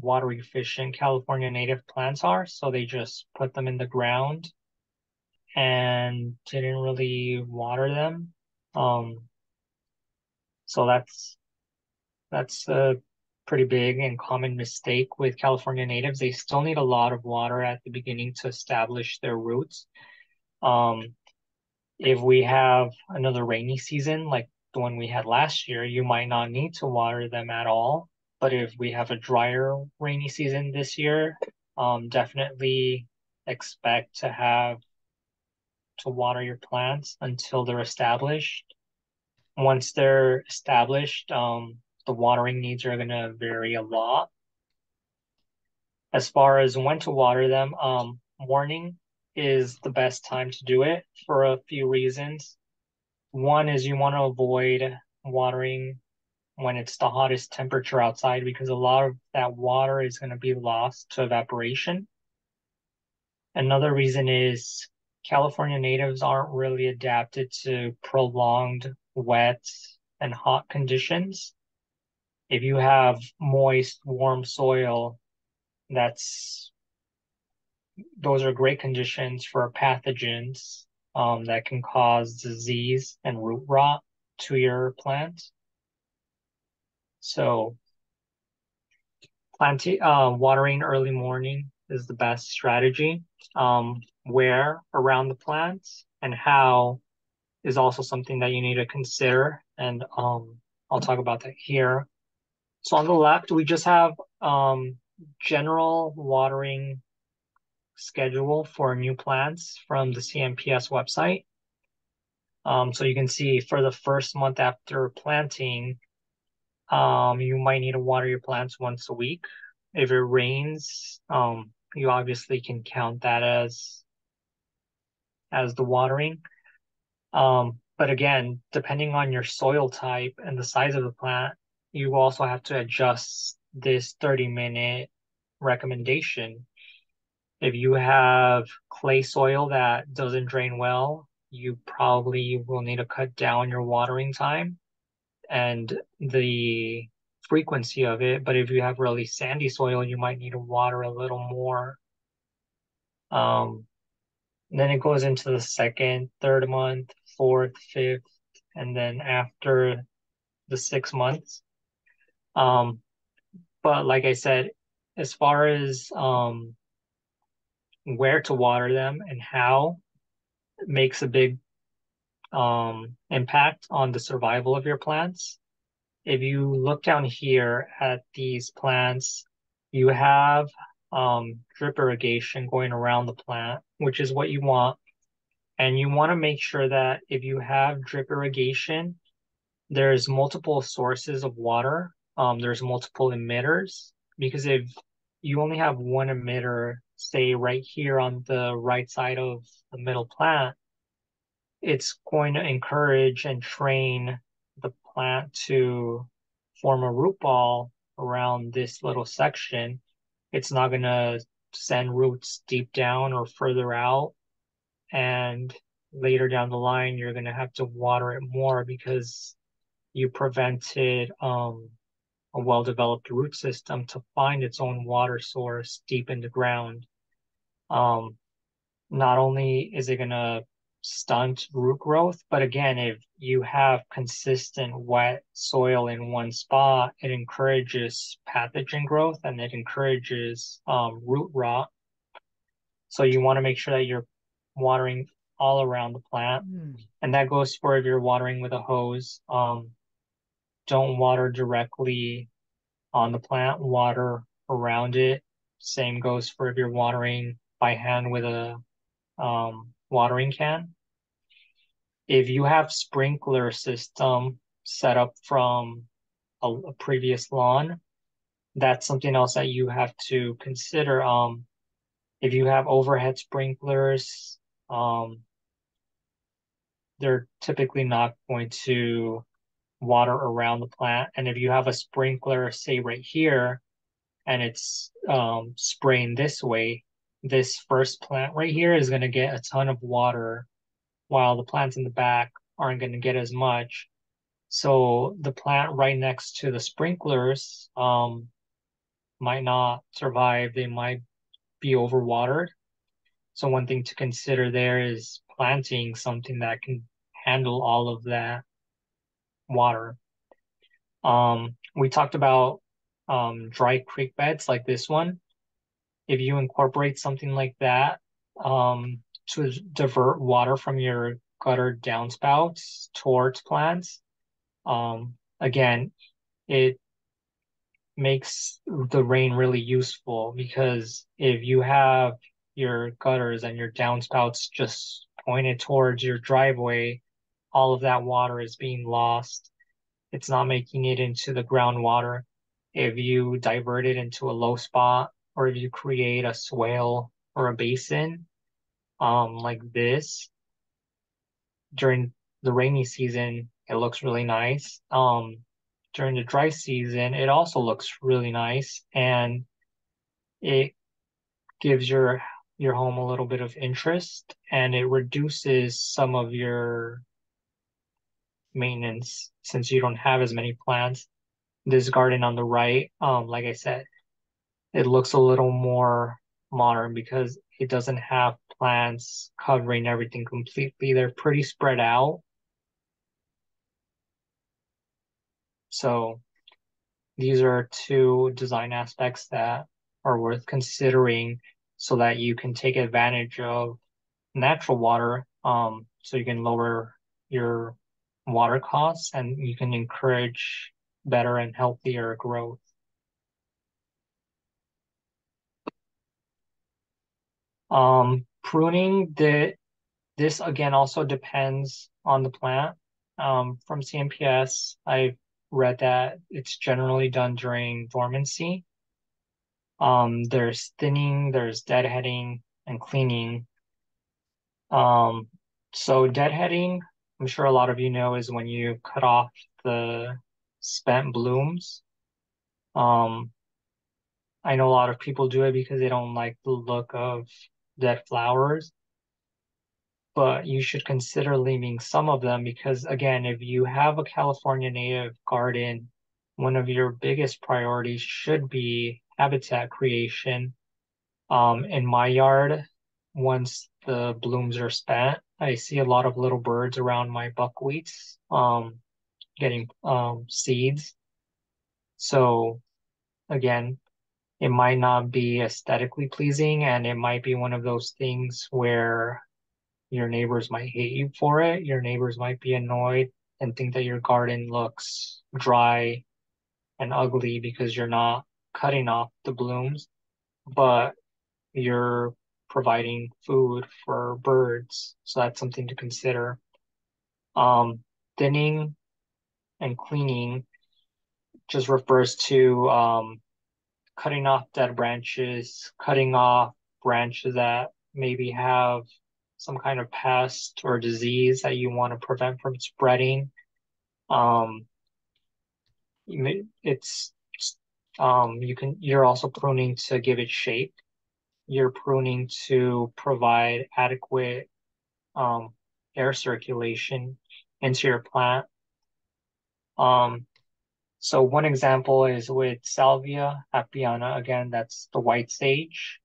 water efficient California native plants are, so they just put them in the ground and didn't really water them. Um, so that's that's a pretty big and common mistake with California natives. They still need a lot of water at the beginning to establish their roots. Um, if we have another rainy season like the one we had last year, you might not need to water them at all. But if we have a drier rainy season this year, um, definitely expect to have to water your plants until they're established. Once they're established, um, the watering needs are going to vary a lot. As far as when to water them, um, morning is the best time to do it for a few reasons. One is you want to avoid watering when it's the hottest temperature outside, because a lot of that water is going to be lost to evaporation. Another reason is California natives aren't really adapted to prolonged wet and hot conditions. If you have moist, warm soil, that's those are great conditions for pathogens um, that can cause disease and root rot to your plant. So planting, uh, watering early morning is the best strategy. Um, where around the plants and how is also something that you need to consider. And um, I'll talk about that here. So on the left, we just have um, general watering schedule for new plants from the C N P S website. Um, so you can see for the first month after planting, Um, you might need to water your plants once a week. If it rains, um, you obviously can count that as as the watering. Um, but again, depending on your soil type and the size of the plant, you also have to adjust this thirty minute recommendation. If you have clay soil that doesn't drain well, you probably will need to cut down your watering time and the frequency of it. But if you have really sandy soil, you might need to water a little more. Um, then it goes into the second, third month, fourth, fifth, and then after the six months. Um, but like I said, as far as um, where to water them and how, it makes a big um impact on the survival of your plants. If you look down here at these plants, you have um, drip irrigation going around the plant, which is what you want. And you want to make sure that if you have drip irrigation, there's multiple sources of water. Um, there's multiple emitters, because if you only have one emitter, say right here on the right side of the middle plant, it's going to encourage and train the plant to form a root ball around this little section. It's not going to send roots deep down or further out. And later down the line, you're going to have to water it more because you prevented um, a well-developed root system to find its own water source deep in the ground. Um, not only is it going to stunt root growth, but again, if you have consistent wet soil in one spot, it encourages pathogen growth and it encourages um, root rot. So you want to make sure that you're watering all around the plant. Mm. And that goes for if you're watering with a hose. Um, don't water directly on the plant, water around it. Same goes for if you're watering by hand with a um, watering can. If you have sprinkler system set up from a, a previous lawn, that's something else that you have to consider. Um, if you have overhead sprinklers, um, they're typically not going to water around the plant. And if you have a sprinkler, say right here, and it's um, spraying this way, this first plant right here is going to get a ton of water while the plants in the back aren't going to get as much. So the plant right next to the sprinklers um, might not survive. They might be overwatered. So one thing to consider there is planting something that can handle all of that water. Um, we talked about um, dry creek beds like this one. If you incorporate something like that um, to divert water from your gutter downspouts towards plants, um, again, it makes the rain really useful, because if you have your gutters and your downspouts just pointed towards your driveway, all of that water is being lost. It's not making it into the groundwater. If you divert it into a low spot, or if you create a swale or a basin um, like this, during the rainy season, it looks really nice. Um, during the dry season, it also looks really nice, and it gives your, your home a little bit of interest, and it reduces some of your maintenance since you don't have as many plants. This garden on the right, um, like I said, it looks a little more modern because it doesn't have plants covering everything completely. They're pretty spread out. So these are two design aspects that are worth considering so that you can take advantage of natural water, um, so you can lower your water costs and you can encourage better and healthier growth. Um, pruning, the, this again also depends on the plant. Um, from C N P S, I've read that it's generally done during dormancy. Um, there's thinning, there's deadheading, and cleaning. Um, so deadheading, I'm sure a lot of you know, is when you cut off the spent blooms. Um, I know a lot of people do it because they don't like the look of dead flowers, but you should consider leaving some of them because, again, if you have a California native garden, one of your biggest priorities should be habitat creation. Um, in my yard, once the blooms are spent, I see a lot of little birds around my buckwheats um, getting um, seeds. So, again, it might not be aesthetically pleasing, and it might be one of those things where your neighbors might hate you for it. Your neighbors might be annoyed and think that your garden looks dry and ugly because you're not cutting off the blooms. but you're providing food for birds. So that's something to consider. Um, thinning and cleaning just refers to um, cutting off dead branches, cutting off branches that maybe have some kind of pest or disease that you want to prevent from spreading. Um, it's um, you can you're also pruning to give it shape. You're pruning to provide adequate um, air circulation into your plant. Um, so one example is with Salvia apiana. Again, that's the white sage.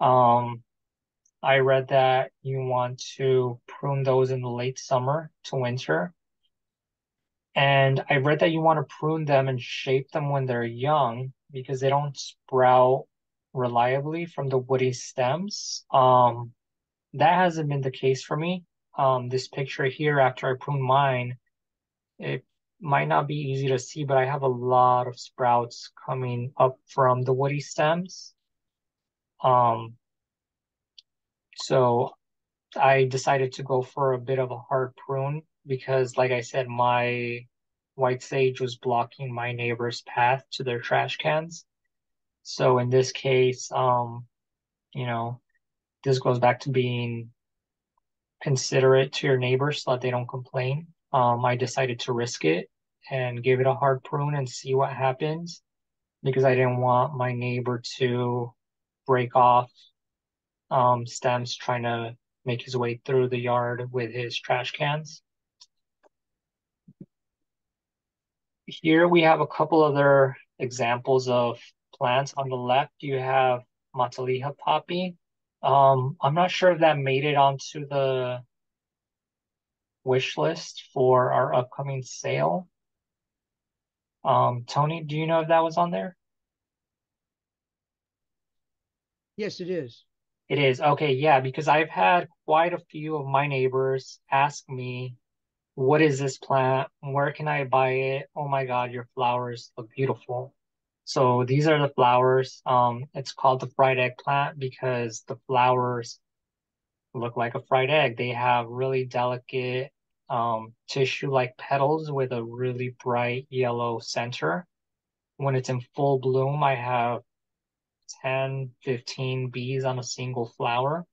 Um, I read that you want to prune those in the late summer to winter. And I read that you want to prune them and shape them when they're young because they don't sprout reliably from the woody stems. Um, that hasn't been the case for me. Um, this picture here, after I pruned mine, it might not be easy to see, but I have a lot of sprouts coming up from the woody stems. Um, so I decided to go for a bit of a hard prune because, like I said, my white sage was blocking my neighbor's path to their trash cans. So in this case, um, you know, this goes back to being considerate to your neighbors so that they don't complain. Um, I decided to risk it and give it a hard prune and see what happens because I didn't want my neighbor to break off um, stems trying to make his way through the yard with his trash cans. Here we have a couple other examples of plants. On the left, you have Matilija poppy. Um, I'm not sure if that made it onto the wish list for our upcoming sale. Um, Tony, do you know if that was on there? Yes, it is. It is. Okay, yeah, because I've had quite a few of my neighbors ask me, what is this plant? Where can I buy it? Oh my God, your flowers look beautiful. So these are the flowers. Um, it's called the fried egg plant because the flowers look like a fried egg. They have really delicate um, tissue-like petals with a really bright yellow center. When it's in full bloom, I have ten, fifteen bees on a single flower,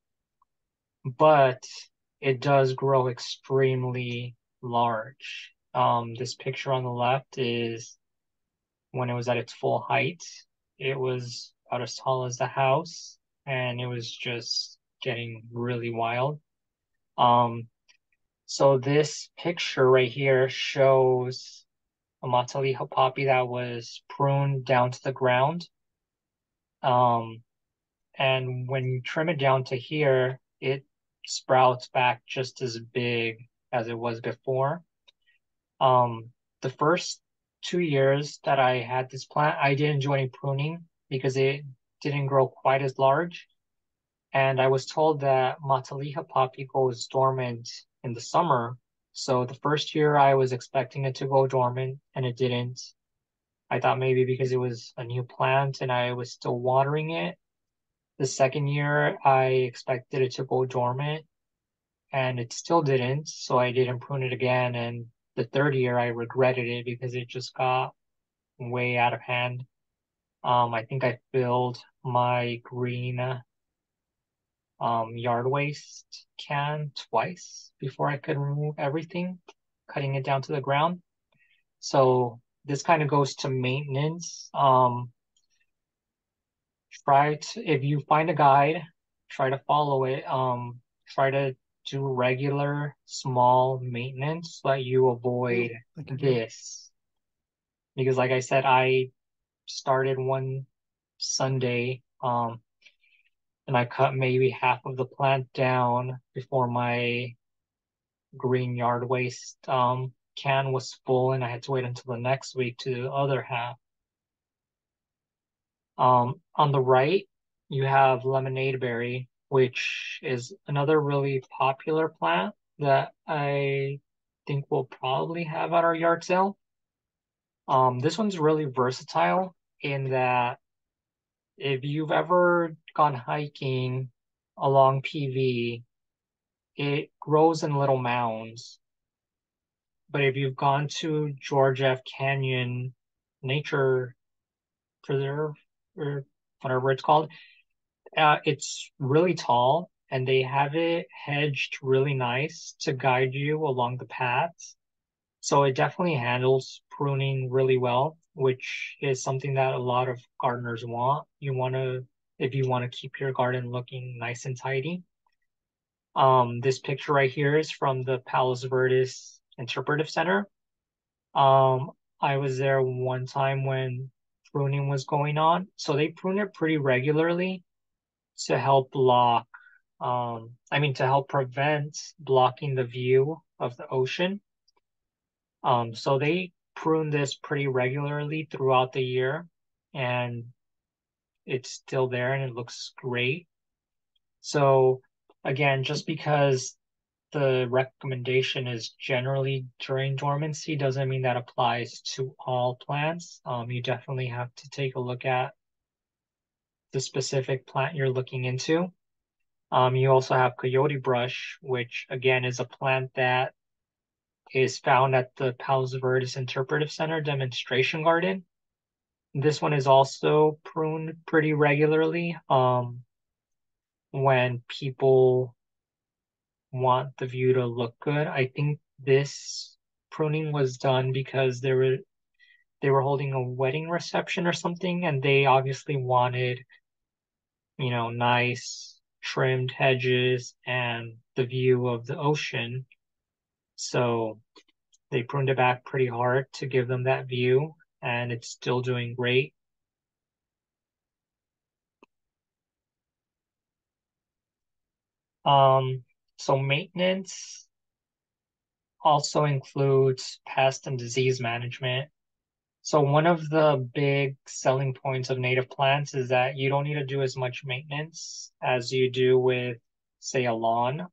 but it does grow extremely large. Um, this picture on the left is when it was at its full height. It was about as tall as the house, and it was just getting really wild. Um, so this picture right here shows a Matilija poppy that was pruned down to the ground. Um, and when you trim it down to here, it sprouts back just as big as it was before. Um, the first two years that I had this plant, I didn't do any pruning because it didn't grow quite as large. And I was told that Matilija poppy goes dormant in the summer. So the first year I was expecting it to go dormant and it didn't. I thought maybe because it was a new plant and I was still watering it. The second year, I expected it to go dormant, and it still didn't, so I didn't prune it again. And the third year, I regretted it because it just got way out of hand. Um, I think I filled my green um, yard waste can twice before I could remove everything, cutting it down to the ground. So this kind of goes to maintenance. Um, Try to, if you find a guide, try to follow it. Um, try to do regular small maintenance so that you avoid okay. this. Because like I said, I started one Sunday um, and I cut maybe half of the plant down before my green yard waste um, can was full, and I had to wait until the next week to do the other half. Um, on the right, you have lemonade berry, which is another really popular plant that I think we'll probably have at our yard sale. Um, this one's really versatile in that if you've ever gone hiking along P V, it grows in little mounds. But if you've gone to George F. Canyon Nature Preserve, or whatever it's called, uh, it's really tall, and they have it hedged really nice to guide you along the paths. So it definitely handles pruning really well, which is something that a lot of gardeners want. You want to, if you want to keep your garden looking nice and tidy. Um, this picture right here is from the Palos Verdes Interpretive Center. Um, I was there one time when pruning was going on. So they prune it pretty regularly to help block, um, I mean, to help prevent blocking the view of the ocean. Um, so they prune this pretty regularly throughout the year, and it's still there and it looks great. So again, just because the recommendation is generally during dormancy doesn't mean that applies to all plants. Um, you definitely have to take a look at the specific plant you're looking into. Um, you also have coyote brush, which again is a plant that is found at the Palos Verdes Interpretive Center demonstration garden. This one is also pruned pretty regularly um, when people want the view to look good. I think this pruning was done because they were, they were holding a wedding reception or something, and they obviously wanted, you know, nice trimmed hedges and the view of the ocean. So they pruned it back pretty hard to give them that view, and it's still doing great. Um, so maintenance also includes pest and disease management. So one of the big selling points of native plants is that you don't need to do as much maintenance as you do with, say, a lawn.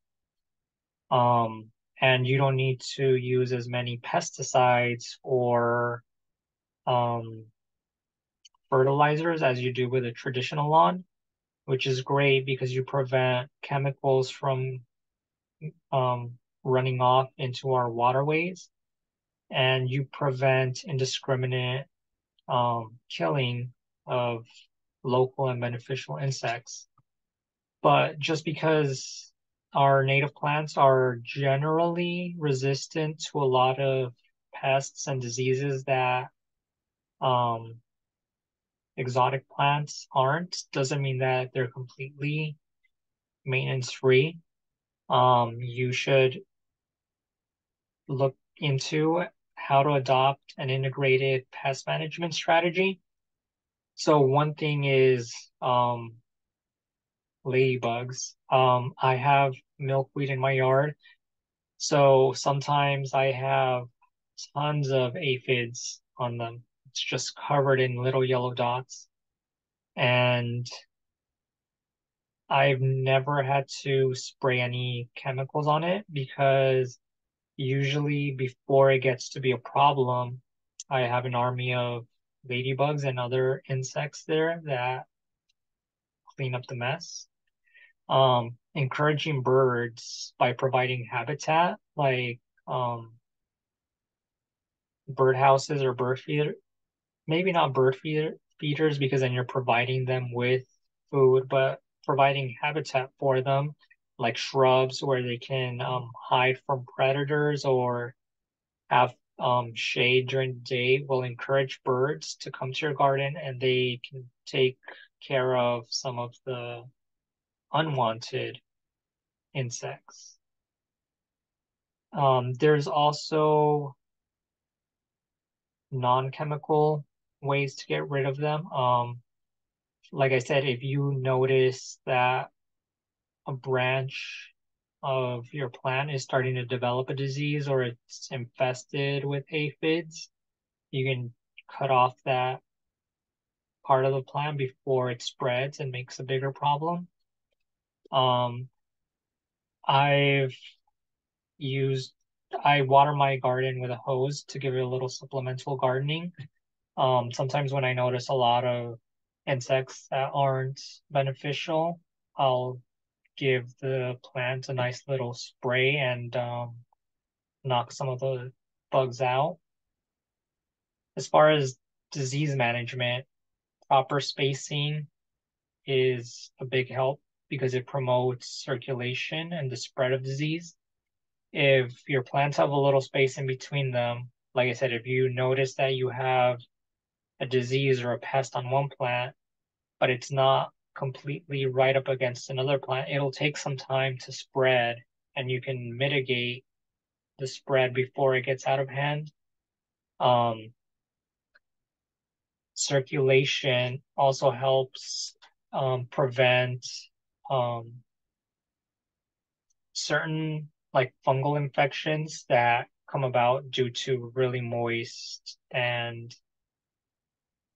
Um, And you don't need to use as many pesticides or um, fertilizers as you do with a traditional lawn, which is great because you prevent chemicals from um, running off into our waterways, and you prevent indiscriminate um, killing of local and beneficial insects. But just because our native plants are generally resistant to a lot of pests and diseases that um, exotic plants aren't, doesn't mean that they're completely maintenance-free. Um, you should look into how to adopt an integrated pest management strategy. So one thing is um, ladybugs. Um, I have milkweed in my yard, so sometimes I have tons of aphids on them. It's just covered in little yellow dots, and I've never had to spray any chemicals on it because usually before it gets to be a problem, I have an army of ladybugs and other insects there that clean up the mess. Um, encouraging birds by providing habitat like um, bird houses or bird feeder, maybe not bird feeder, feeders because then you're providing them with food, but providing habitat for them like shrubs where they can um, hide from predators or have um, shade during the day will encourage birds to come to your garden, and they can take care of some of the unwanted insects. Um, there's also non-chemical ways to get rid of them. Um, like I said, if you notice that a branch of your plant is starting to develop a disease or it's infested with aphids, you can cut off that part of the plant before it spreads and makes a bigger problem. Um, I've used, I water my garden with a hose to give it a little supplemental gardening. Um, sometimes when I notice a lot of insects that aren't beneficial, I'll give the plants a nice little spray and um, knock some of the bugs out. As far as disease management, proper spacing is a big help because it promotes circulation and the spread of disease. If your plants have a little space in between them, like I said, if you notice that you have a disease or a pest on one plant, but it's not completely right up against another plant, it'll take some time to spread, and you can mitigate the spread before it gets out of hand. Um, circulation also helps um, prevent um, certain like fungal infections that come about due to really moist and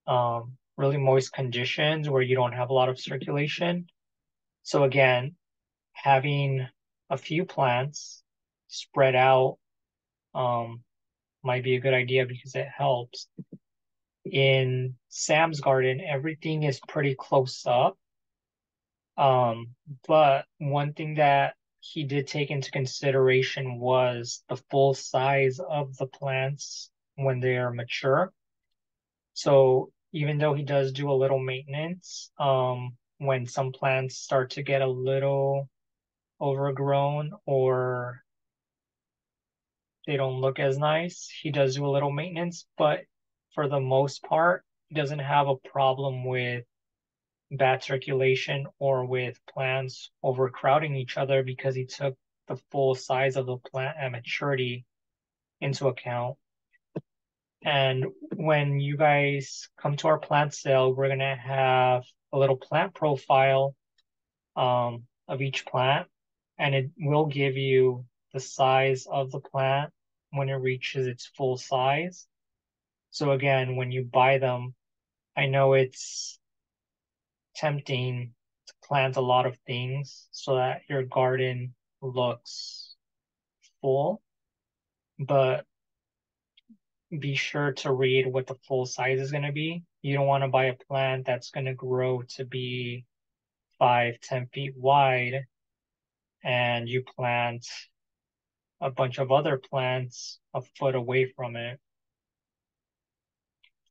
um, really moist conditions where you don't have a lot of circulation. So again, having a few plants spread out um, might be a good idea because it helps. In Sam's garden, everything is pretty close up. Um, but one thing that he did take into consideration was the full size of the plants when they are mature. So even though he does do a little maintenance, um, when some plants start to get a little overgrown or they don't look as nice, he does do a little maintenance, but for the most part, he doesn't have a problem with bad circulation or with plants overcrowding each other because he took the full size of the plant at maturity into account. And when you guys come to our plant sale, we're going to have a little plant profile um, of each plant, and it will give you the size of the plant when it reaches its full size. So again, when you buy them, I know it's tempting to plant a lot of things so that your garden looks full, but be sure to read what the full size is going to be. You don't want to buy a plant that's going to grow to be five, ten feet wide, and you plant a bunch of other plants a foot away from it.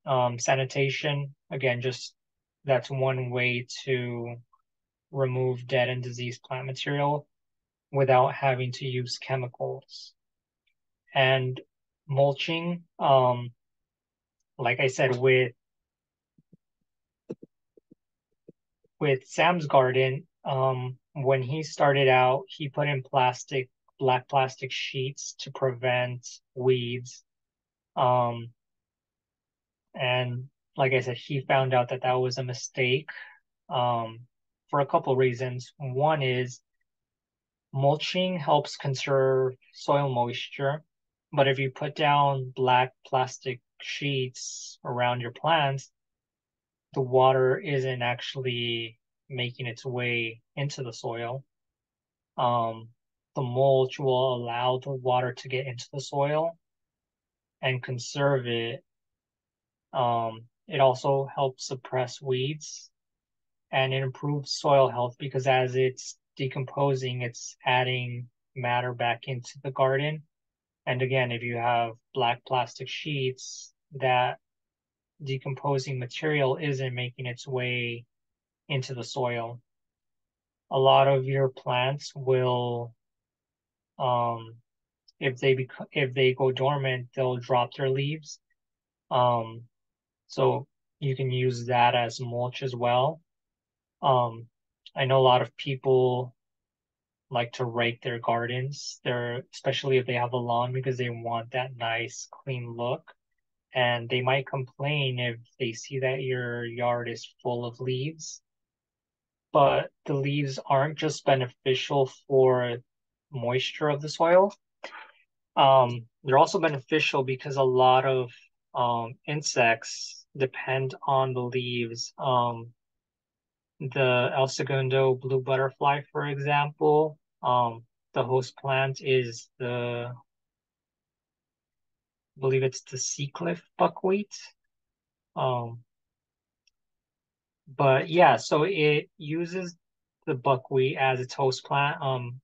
Um, sanitation, again, just that's one way to remove dead and diseased plant material without having to use chemicals. And mulching, um, like I said, with with Sam's garden, um, when he started out, he put in plastic black plastic sheets to prevent weeds. Um, and like I said, he found out that that was a mistake um, for a couple reasons. One is mulching helps conserve soil moisture, but if you put down black plastic sheets around your plants, the water isn't actually making its way into the soil. Um, the mulch will allow the water to get into the soil and conserve it. Um, it also helps suppress weeds, and it improves soil health because as it's decomposing, it's adding matter back into the garden. And again, if you have black plastic sheets, that decomposing material isn't making its way into the soil. A lot of your plants will, um, if they bec- if they go dormant, they'll drop their leaves. Um, So you can use that as mulch as well. Um, I know a lot of people like to rake their gardens, they're, especially if they have a lawn, because they want that nice, clean look. And they might complain if they see that your yard is full of leaves. But the leaves aren't just beneficial for moisture of the soil. Um, they're also beneficial because a lot of Um, insects depend on the leaves. Um, the El Segundo blue butterfly, for example, um, the host plant is the, I believe it's the sea cliff buckwheat. Um, But yeah, so it uses the buckwheat as its host plant. Um,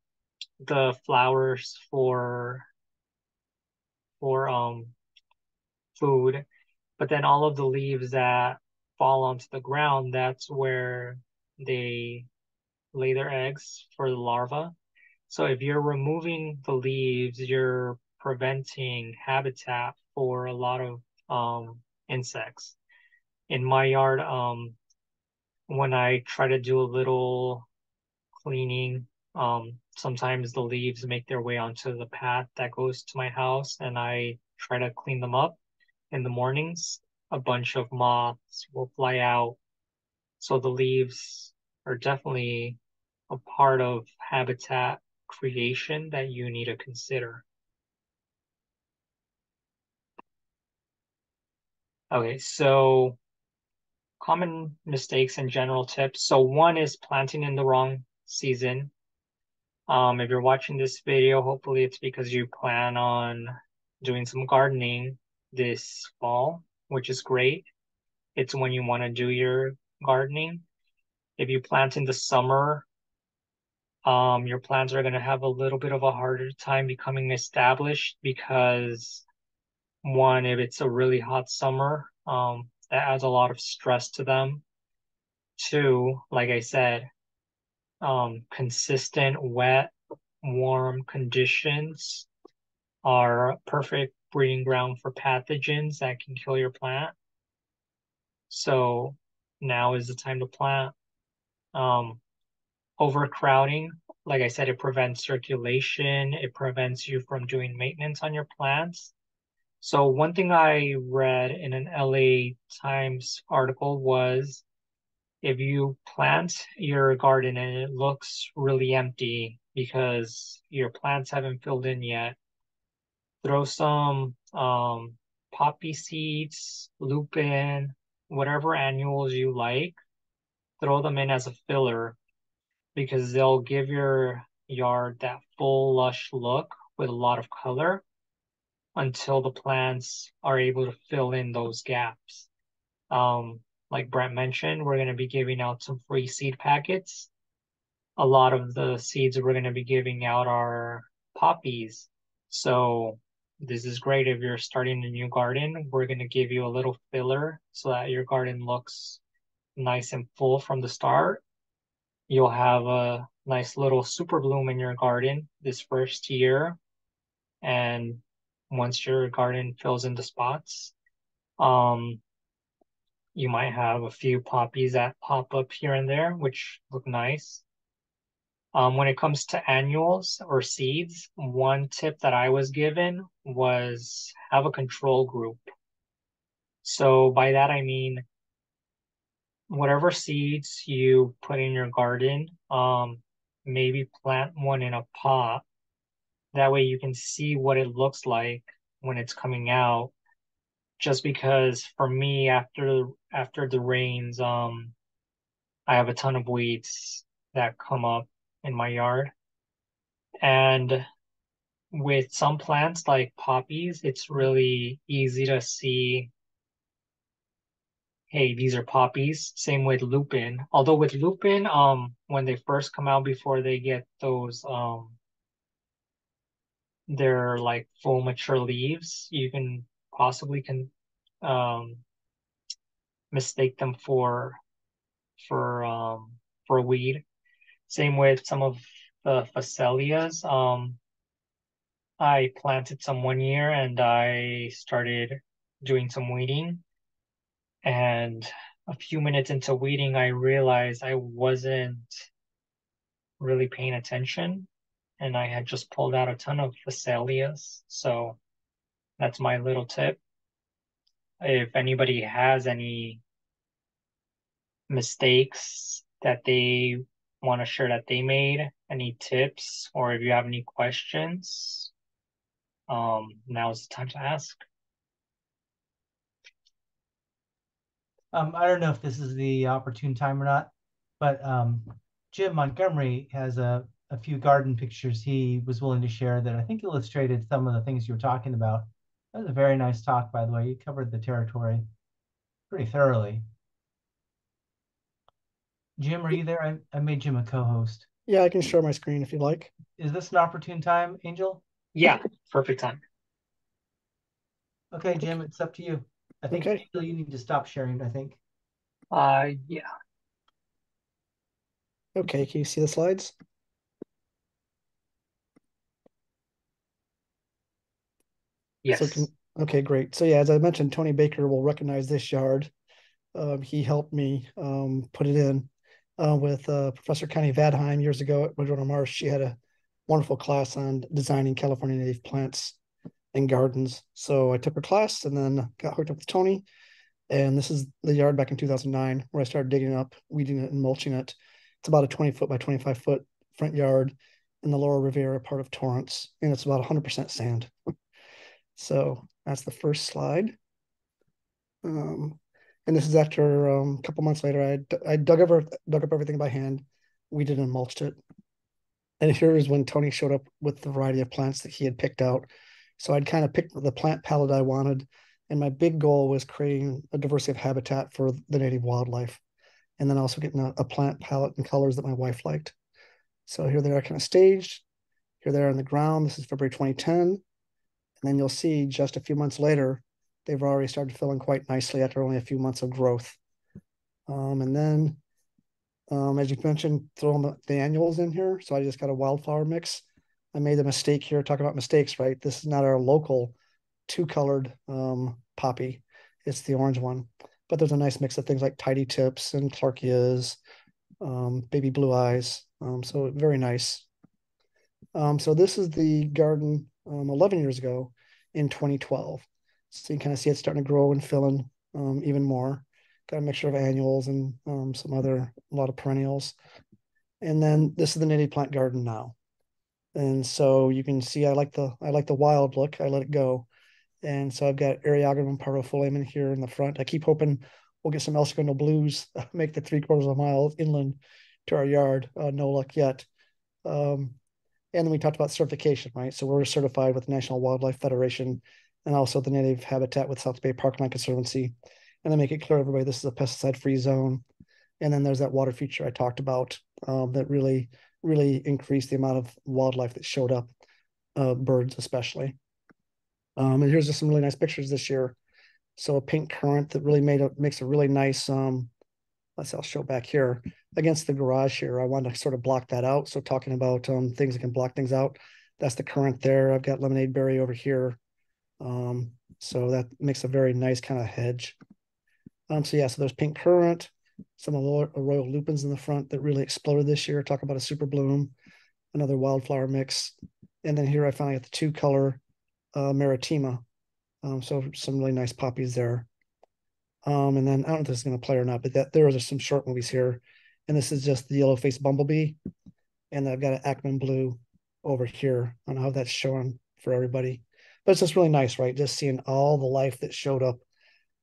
the flowers for for um food, but then all of the leaves that fall onto the ground, that's where they lay their eggs for the larva. So if you're removing the leaves, you're preventing habitat for a lot of um, insects. In my yard, um, when I try to do a little cleaning, um, sometimes the leaves make their way onto the path that goes to my house, and I try to clean them up in the mornings. A bunch of moths will fly out. So the leaves are definitely a part of habitat creation that you need to consider. Okay, so common mistakes and general tips. So one is planting in the wrong season. Um, if you're watching this video, hopefully it's because you plan on doing some gardening this fall, which is great. It's when you want to do your gardening. If you plant in the summer, um, your plants are going to have a little bit of a harder time becoming established because, one, if it's a really hot summer, um, that adds a lot of stress to them. Two, like I said, um, consistent, wet, warm conditions are perfect breeding ground for pathogens that can kill your plant. So now is the time to plant. Um, overcrowding, like I said, it prevents circulation. It prevents you from doing maintenance on your plants. So one thing I read in an L A Times article was, if you plant your garden and it looks really empty because your plants haven't filled in yet, throw some um, poppy seeds, lupin, whatever annuals you like, throw them in as a filler, because they'll give your yard that full, lush look with a lot of color until the plants are able to fill in those gaps. Um, like Brent mentioned, we're going to be giving out some free seed packets. A lot of the seeds we're going to be giving out are poppies. So this is great if you're starting a new garden. We're going to give you a little filler so that your garden looks nice and full from the start. You'll have a nice little super bloom in your garden this first year. And once your garden fills in the spots, um, you might have a few poppies that pop up here and there, which look nice. Um, when it comes to annuals or seeds, one tip that I was given was have a control group. So by that, I mean, whatever seeds you put in your garden, um, maybe plant one in a pot. That way you can see what it looks like when it's coming out. Just because for me, after after the rains, um, I have a ton of weeds that come up in my yard. And with some plants like poppies, it's really easy to see, hey, these are poppies. Same with lupin. Although with lupin, um, when they first come out, before they get those um they're like full mature leaves, you can possibly can um, mistake them for for um, for a weed. Same with some of the Phacelias. Um, I planted some one year and I started doing some weeding. And a few minutes into weeding, I realized I wasn't really paying attention. And I had just pulled out a ton of Phacelias. So that's my little tip. If anybody has any mistakes that they want to share that they made, any tips, or if you have any questions, um, now is the time to ask. Um, I don't know if this is the opportune time or not, but um, Jim Montgomery has a a few garden pictures he was willing to share that I think illustrated some of the things you were talking about. That was a very nice talk, by the way. You covered the territory pretty thoroughly. Jim, are you there? I, I made Jim a co-host. Yeah, I can share my screen if you'd like. Is this an opportune time, Angel? Yeah, perfect time. Okay, Jim, it's up to you. I think okay. Angel, you need to stop sharing, I think. Uh, yeah. Okay, can you see the slides? Yes. So can, okay, great. So yeah, as I mentioned, Tony Baker will recognize this yard. Um, he helped me um, put it in uh, with uh, Professor Connie Vadheim years ago at Winona Marsh. She had a wonderful class on designing California native plants and gardens. So I took her class and then got hooked up with Tony. And this is the yard back in two thousand nine where I started digging up, weeding it and mulching it. It's about a twenty foot by twenty-five foot front yard in the Laurel Riviera part of Torrance. And it's about one hundred percent sand. So that's the first slide. Um, and this is after um, a couple months later, I, I dug, over, dug up everything by hand. We did and mulched it. And here is when Tony showed up with the variety of plants that he had picked out. So I'd kind of picked the plant palette I wanted. And my big goal was creating a diversity of habitat for the native wildlife. And then also getting a, a plant palette and colors that my wife liked. So here they are kind of staged. Here they are on the ground. This is February twenty ten. And then you'll see just a few months later, they've already started filling quite nicely after only a few months of growth. Um, and then, um, as you mentioned, throwing the, the annuals in here. So I just got a wildflower mix. I made the mistake here. Talk about mistakes, right? This is not our local two-colored um, poppy. It's the orange one. But there's a nice mix of things like tidy tips and Clarkias, um, baby blue eyes. Um, so very nice. Um, so this is the garden Um, eleven years ago in twenty twelve. So you kind of see it starting to grow and fill in um, even more. Got a mixture of annuals and um, some other, a lot of perennials. And then this is the native plant garden now. And so you can see I like the I like the wild look. I let it go. And so I've got Eriagonum parvifolium in here in the front. I keep hoping we'll get some El Segundo blues, make the three quarters of a mile inland to our yard. Uh, no luck yet. Um, And then we talked about certification, right? So we're certified with the National Wildlife Federation and also the Native Habitat with South Bay Parkland Conservancy. And they make it clear to everybody this is a pesticide-free zone. And then there's that water feature I talked about um, that really, really increased the amount of wildlife that showed up, uh, birds especially. Um, and here's just some really nice pictures this year. So a pink currant that really made a, makes a really nice, um, let's I'll show back here. Against the garage here, I wanted to sort of block that out. So talking about um, things that can block things out, that's the currant there. I've got lemonade berry over here. Um, so that makes a very nice kind of hedge. Um, so yeah, so there's pink currant, some royal lupins in the front that really exploded this year. Talk about a super bloom, another wildflower mix. And then here I finally got the two color uh, maritima. Um, so some really nice poppies there. Um, and then I don't know if this is going to play or not, but that there are some short movies here. And this is just the yellow-faced bumblebee. And I've got an Ackman blue over here. I don't know how that's showing for everybody. But it's just really nice, right? Just seeing all the life that showed up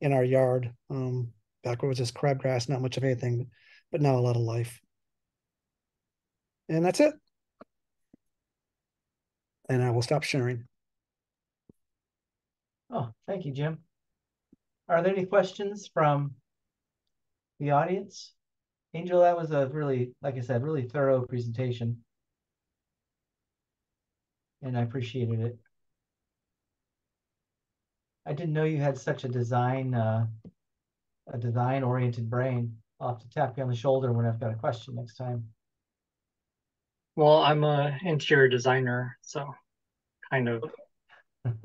in our yard. Um, back where it was just crabgrass, not much of anything, but now a lot of life. And that's it. And I will stop sharing. Oh, thank you, Jim. Are there any questions from the audience? Angel, that was a really, like I said, really thorough presentation. And I appreciated it. I didn't know you had such a design, uh, a design-oriented brain. I'll have to tap you on the shoulder when I've got a question next time. Well, I'm an interior designer, so kind of.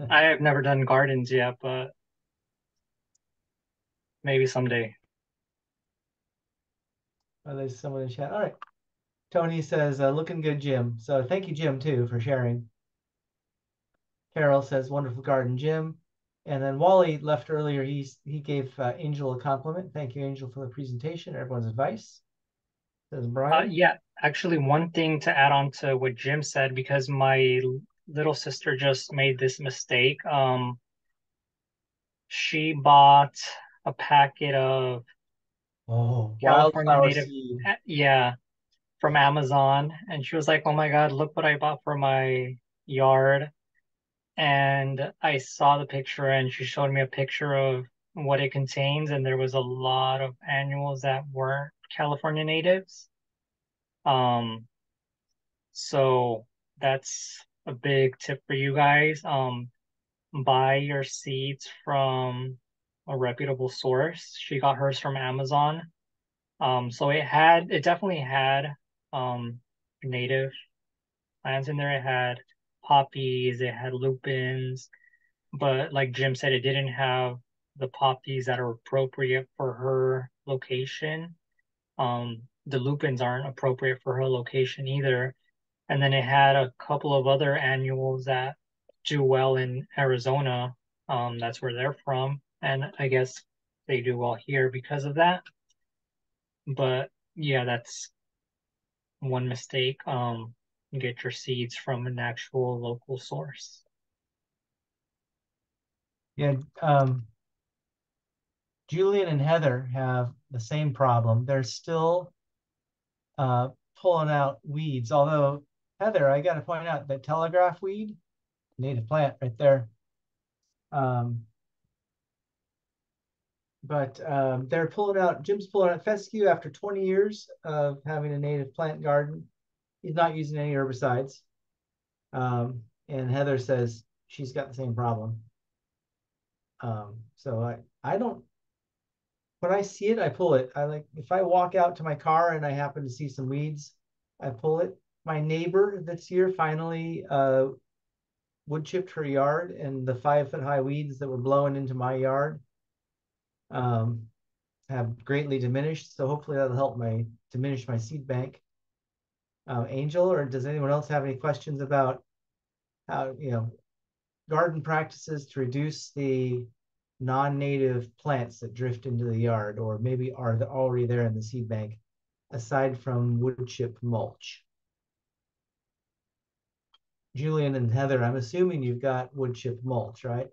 I have never done gardens yet, but maybe someday. Oh, there's someone in the chat. All right. Tony says, uh, looking good, Jim. So thank you, Jim, too, for sharing. Carol says, wonderful garden, Jim. And then Wally left earlier. He, he gave uh, Angel a compliment. Thank you, Angel, for the presentation. Everyone's advice. Says Brian. Uh, yeah, actually, one thing to add on to what Jim said, because my little sister just made this mistake. Um, she bought a packet of Oh, California native, seed. Yeah, from Amazon. And she was like, oh my God, look what I bought for my yard. And I saw the picture and she showed me a picture of what it contains. And there was a lot of annuals that weren't California natives. Um, so that's a big tip for you guys. Um, buy your seeds from a reputable source. She got hers from Amazon. Um, so it had, it definitely had um, native plants in there. It had poppies, it had lupins, but like Jim said, it didn't have the poppies that are appropriate for her location. Um, the lupins aren't appropriate for her location either. And then it had a couple of other annuals that do well in Arizona. Um, that's where they're from. And I guess they do well here because of that. But yeah, that's one mistake. Um, get your seeds from an actual local source. Yeah, um, Julian and Heather have the same problem. They're still uh, pulling out weeds. Although, Heather, I got to point out that telegraph weed, native plant right there. Um, but um, they're pulling out, Jim's pulling out fescue after twenty years of having a native plant garden. He's not using any herbicides. Um, and Heather says she's got the same problem. Um, so I, I don't, when I see it, I pull it. I like, if I walk out to my car and I happen to see some weeds, I pull it. My neighbor this year finally uh, wood chipped her yard, and the five foot high weeds that were blowing into my yard um, have greatly diminished. So hopefully that'll help my diminish my seed bank. Uh, Angel, or does anyone else have any questions about how, you know, garden practices to reduce the non-native plants that drift into the yard, or maybe are already there in the seed bank, aside from wood chip mulch? Julian and Heather, I'm assuming you've got wood chip mulch, right?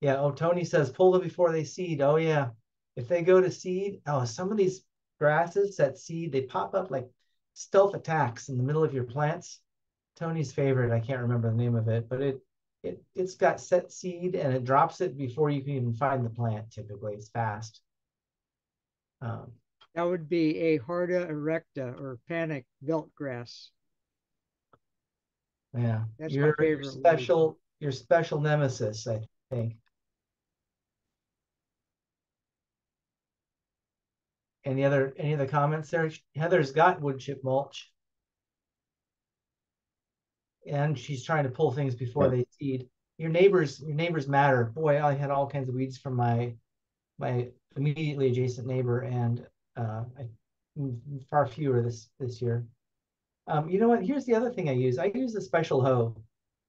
Yeah, oh, Tony says, pull them before they seed. Oh yeah, if they go to seed, oh, some of these grasses that seed, they pop up like stealth attacks in the middle of your plants. Tony's favorite, I can't remember the name of it, but it, it, it's got set seed and it drops it before you can even find the plant, typically. It's fast. Um, that would be a Harda erecta, or panic belt grass. Yeah, that's your, my favorite. Your special, one. Your special nemesis, I think. Any other, any other comments there? Heather's got wood chip mulch. And she's trying to pull things before they seed. Your neighbors, your neighbors matter. Boy, I had all kinds of weeds from my my immediately adjacent neighbor, and uh, I, far fewer this this year. Um, you know what? Here's the other thing I use. I use a special hoe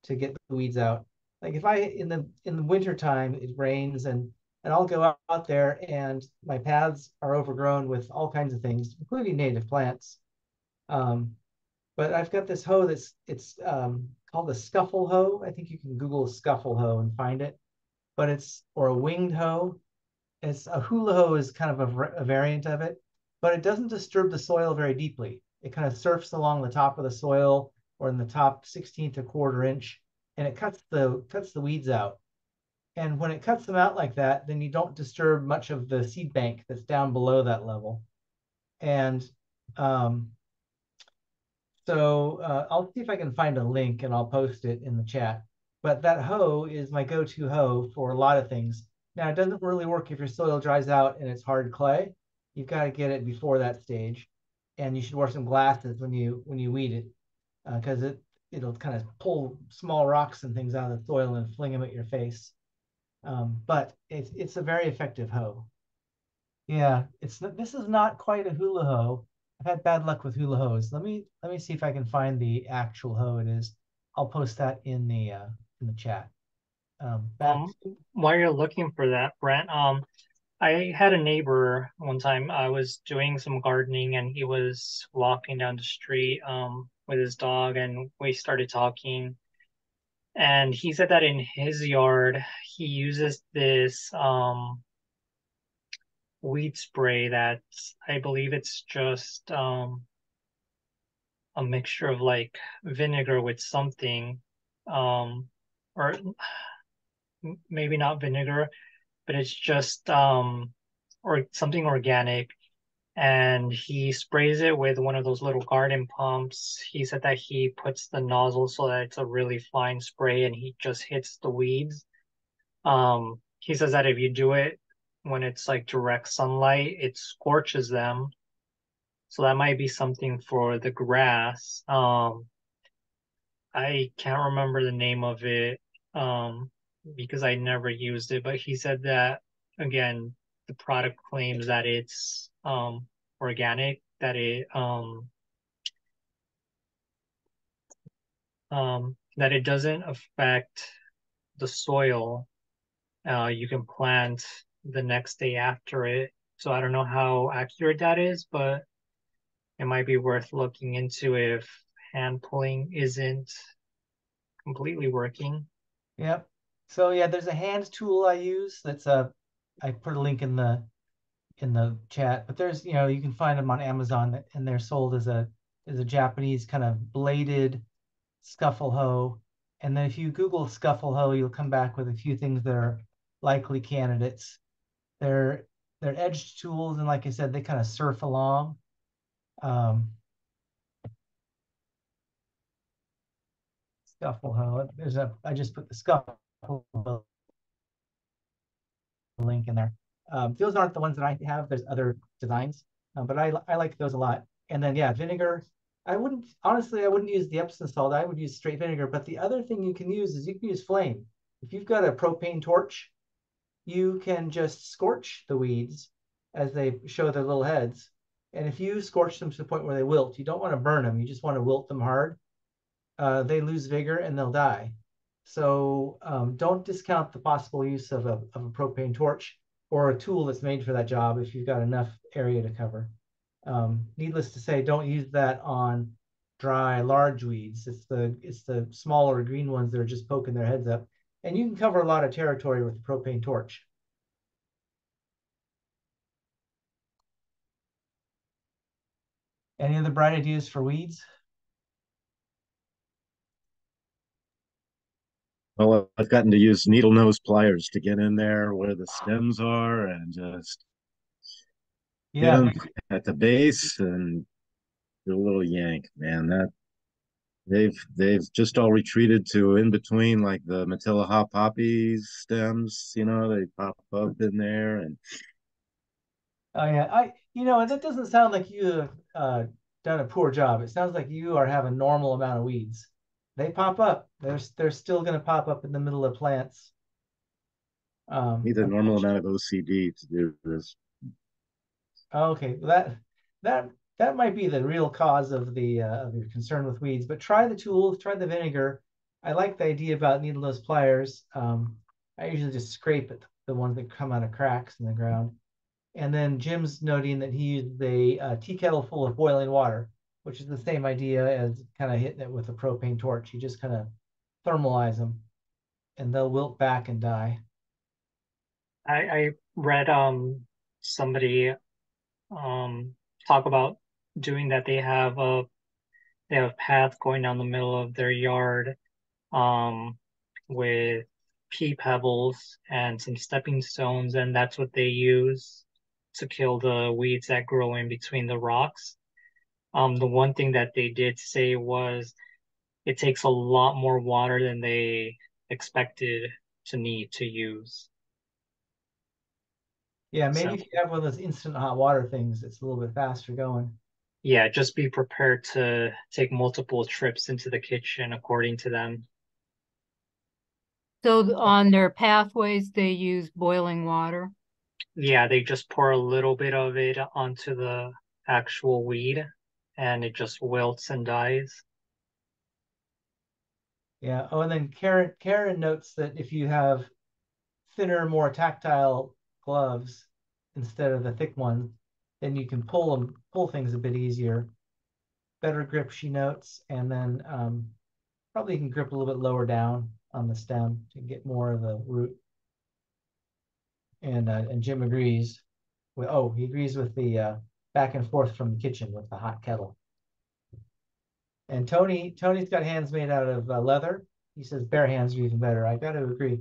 to get the weeds out. Like if I in the in the winter time it rains, and and I'll go out there and my paths are overgrown with all kinds of things, including native plants. Um, But I've got this hoe that's, it's um, called a scuffle hoe. I think you can Google scuffle hoe and find it. But it's, or a winged hoe. It's a hula hoe is kind of a, a variant of it, but it doesn't disturb the soil very deeply. It kind of surfs along the top of the soil, or in the top sixteenth or quarter inch, and it cuts the, cuts the weeds out. And when it cuts them out like that, then you don't disturb much of the seed bank that's down below that level. And, um, So uh, I'll see if I can find a link and I'll post it in the chat. But that hoe is my go-to hoe for a lot of things. Now, it doesn't really work if your soil dries out and it's hard clay. You've got to get it before that stage. And you should wear some glasses when you when you weed it, because uh, it, it'll kind of pull small rocks and things out of the soil and fling them at your face. Um, but it's, it's a very effective hoe. Yeah, it's this is not quite a hula hoe. I've had bad luck with hula hoes. Let me let me see if I can find the actual hoe it is. I'll post that in the uh, in the chat. Um, um, while you're looking for that, Brent, um, I had a neighbor one time. I was doing some gardening and he was walking down the street um, with his dog, and we started talking. And he said that in his yard, he uses this um, weed spray that I believe it's just um, a mixture of like vinegar with something, um, or maybe not vinegar, but it's just um, or something organic, and he sprays it with one of those little garden pumps. He said that he puts the nozzle so that it's a really fine spray and he just hits the weeds. Um, he says that if you do it when it's like direct sunlight, it scorches them. So that might be something for the grass. Um, I can't remember the name of it um, because I never used it, but he said that, again, the product claims that it's um organic, that it um um that it doesn't affect the soil. Uh you can plant the next day after it, so I don't know how accurate that is, but it might be worth looking into if hand pulling isn't completely working. Yep. So yeah, there's a hand tool I use that's a I put a link in the in the chat, but there's, you know, you can find them on Amazon, and they're sold as a as a Japanese kind of bladed scuffle hoe. And then if you Google scuffle hoe, you'll come back with a few things that are likely candidates. They're they're edged tools, and like I said, they kind of surf along. Um, scuffle hoe. There's a I just put the scuffle hoe link in there. Um, those aren't the ones that I have. There's other designs, um, but I, I like those a lot. And then, yeah, vinegar. I wouldn't, honestly, I wouldn't use the Epsom salt. I would use straight vinegar. But the other thing you can use is you can use flame. If you've got a propane torch, you can just scorch the weeds as they show their little heads. And if you scorch them to the point where they wilt, you don't want to burn them. You just want to wilt them hard. Uh, they lose vigor and they'll die. So um, don't discount the possible use of a, of a propane torch or a tool that's made for that job if you've got enough area to cover. Um, needless to say, don't use that on dry, large weeds. It's the, it's the smaller green ones that are just poking their heads up. And you can cover a lot of territory with a propane torch. Any other bright ideas for weeds? Well, I've gotten to use needle nose pliers to get in there where the stems are and just yeah. get them at the base and do a little yank, man. That they've they've just all retreated to in between, like the Matilija poppy stems. You know, they pop up in there and oh yeah, I you know that doesn't sound like you have uh, done a poor job. It sounds like you are having a normal amount of weeds. They pop up. They're, they're still going to pop up in the middle of plants. Um, Need a normal amount of O C D to do this. Okay, that that that might be the real cause of the uh, of your concern with weeds. But try the tools. Try the vinegar. I like the idea about needle nose pliers. Um, I usually just scrape at the ones that come out of cracks in the ground. And then Jim's noting that he used a uh, tea kettle full of boiling water, which is the same idea as kind of hitting it with a propane torch. You just kind of thermalize them and they'll wilt back and die. I, I read um, somebody um, talk about doing that. They have a they have a path going down the middle of their yard um, with pea pebbles and some stepping stones, and that's what they use to kill the weeds that grow in between the rocks. Um, the one thing that they did say was it takes a lot more water than they expected to need to use. Yeah, maybe so, if you have one of those instant hot water things, it's a little bit faster going. Yeah, just be prepared to take multiple trips into the kitchen, according to them. So on their pathways, they use boiling water? Yeah, they just pour a little bit of it onto the actual weed, and it just wilts and dies. Yeah. Oh, and then Karen Karen notes that if you have thinner, more tactile gloves instead of the thick ones, then you can pull them, pull things a bit easier. Better grip, she notes, and then um, probably you can grip a little bit lower down on the stem to get more of the root. And uh, and Jim agrees with oh he agrees with the. Uh, back and forth from the kitchen with the hot kettle. And Tony, Tony's got hands made out of uh, leather. He says bare hands are even better. I got to agree.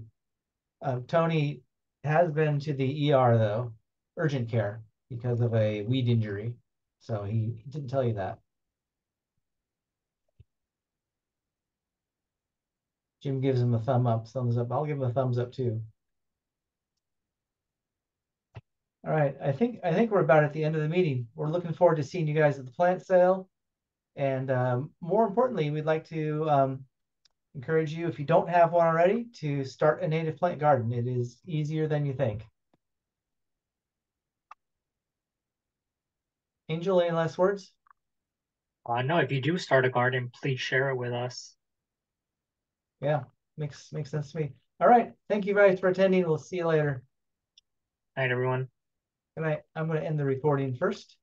Uh, Tony has been to the E R though, urgent care because of a weed injury. So he, he didn't tell you that. Jim gives him a thumb up, thumbs up. I'll give him a thumbs up too. All right, I think I think we're about at the end of the meeting. We're looking forward to seeing you guys at the plant sale. And um, more importantly, we'd like to um, encourage you, if you don't have one already, to start a native plant garden. It is easier than you think. Angel, any last words? Uh, no, if you do start a garden, please share it with us. Yeah, makes makes sense to me. All right. Thank you guys for attending. We'll see you later. Night, everyone. Good night. I'm going to end the recording first.